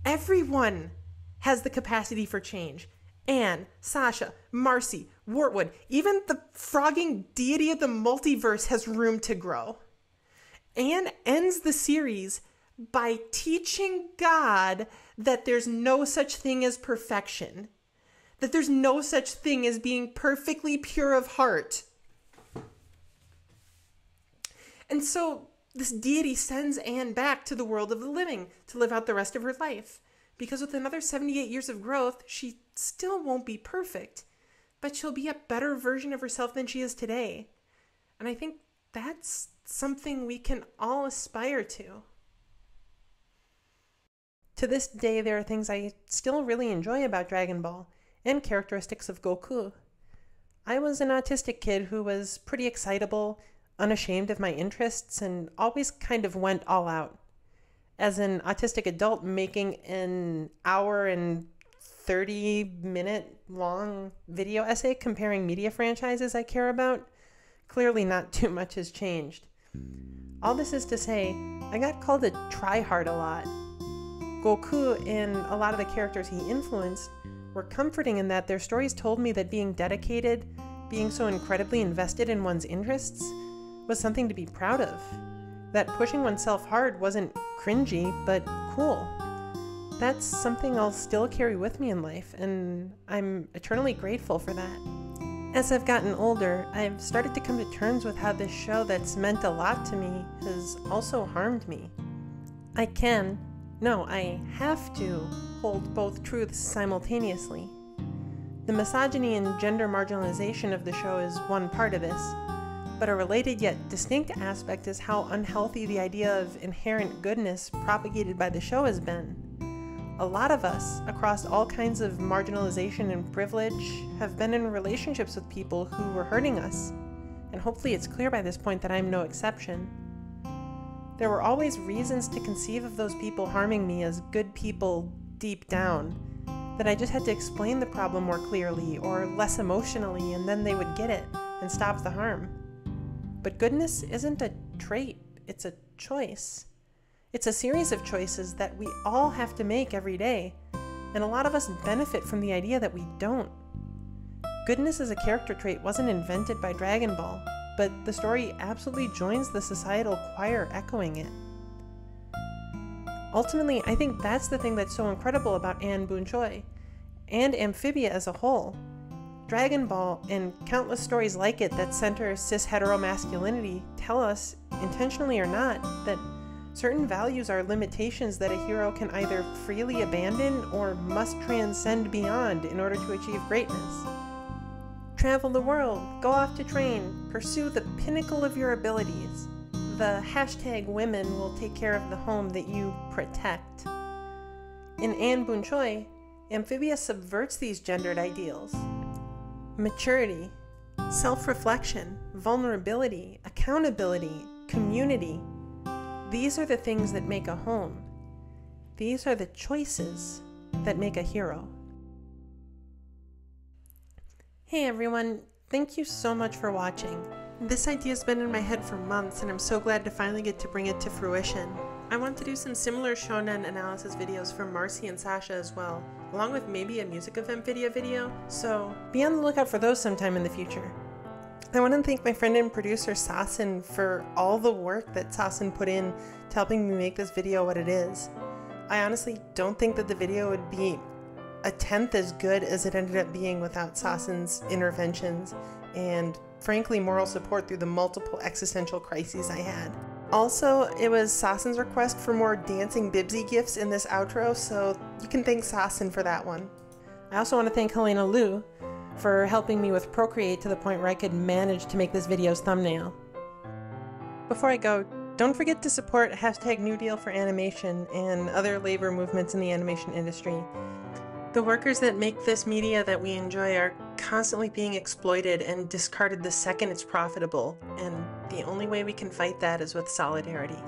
Everyone has the capacity for change. Anne, Sasha, Marcy, Wartwood, even the frogging deity of the multiverse has room to grow. Anne ends the series by teaching God that there's no such thing as perfection, that there's no such thing as being perfectly pure of heart. And so this deity sends Anne back to the world of the living to live out the rest of her life, because with another seventy-eight years of growth, she still won't be perfect, but she'll be a better version of herself than she is today. And I think that's something we can all aspire to. To this day, there are things I still really enjoy about Dragon Ball and characteristics of Goku. I was an autistic kid who was pretty excitable, unashamed of my interests, and always kind of went all out. As an autistic adult making an hour and thirty minute long video essay comparing media franchises I care about, clearly not too much has changed. All this is to say, I got called a tryhard a lot. Goku and a lot of the characters he influenced were comforting in that their stories told me that being dedicated, being so incredibly invested in one's interests, was something to be proud of. That pushing oneself hard wasn't cringy, but cool. That's something I'll still carry with me in life, and I'm eternally grateful for that. As I've gotten older, I've started to come to terms with how this show that's meant a lot to me has also harmed me. I can, no, I have to, hold both truths simultaneously. The misogyny and gender marginalization of the show is one part of this, but a related yet distinct aspect is how unhealthy the idea of inherent goodness propagated by the show has been. A lot of us, across all kinds of marginalization and privilege, have been in relationships with people who were hurting us, and hopefully it's clear by this point that I'm no exception. There were always reasons to conceive of those people harming me as good people deep down, that I just had to explain the problem more clearly or less emotionally, and then they would get it and stop the harm. But goodness isn't a trait, it's a choice. It's a series of choices that we all have to make every day, and a lot of us benefit from the idea that we don't. Goodness as a character trait wasn't invented by Dragon Ball, but the story absolutely joins the societal choir echoing it. Ultimately, I think that's the thing that's so incredible about Anne Boonchuy, and Amphibia as a whole. Dragon Ball, and countless stories like it that center cis-heteromasculinity, tell us, intentionally or not, that certain values are limitations that a hero can either freely abandon or must transcend beyond in order to achieve greatness. Travel the world, go off to train, pursue the pinnacle of your abilities. The hashtag women will take care of the home that you protect. In Anne Boonchuy, Amphibia subverts these gendered ideals. Maturity, self-reflection, vulnerability, accountability, community. These are the things that make a home. These are the choices that make a hero. Hey everyone, thank you so much for watching. This idea's been in my head for months, and I'm so glad to finally get to bring it to fruition. I want to do some similar shonen analysis videos for Marcy and Sasha as well, along with maybe a Music of Amphibia video, so be on the lookout for those sometime in the future. I want to thank my friend and producer Sassen for all the work that Sassen put in to helping me make this video what it is. I honestly don't think that the video would be a tenth as good as it ended up being without Sassen's interventions and, frankly, moral support through the multiple existential crises I had. Also, it was Sassen's request for more dancing Bibsy gifts in this outro, so you can thank Sassen for that one. I also want to thank Helena Liu for helping me with Procreate to the point where I could manage to make this video's thumbnail. Before I go, don't forget to support hashtag New Deal for Animation and other labor movements in the animation industry. The workers that make this media that we enjoy are constantly being exploited and discarded the second it's profitable, and the only way we can fight that is with solidarity.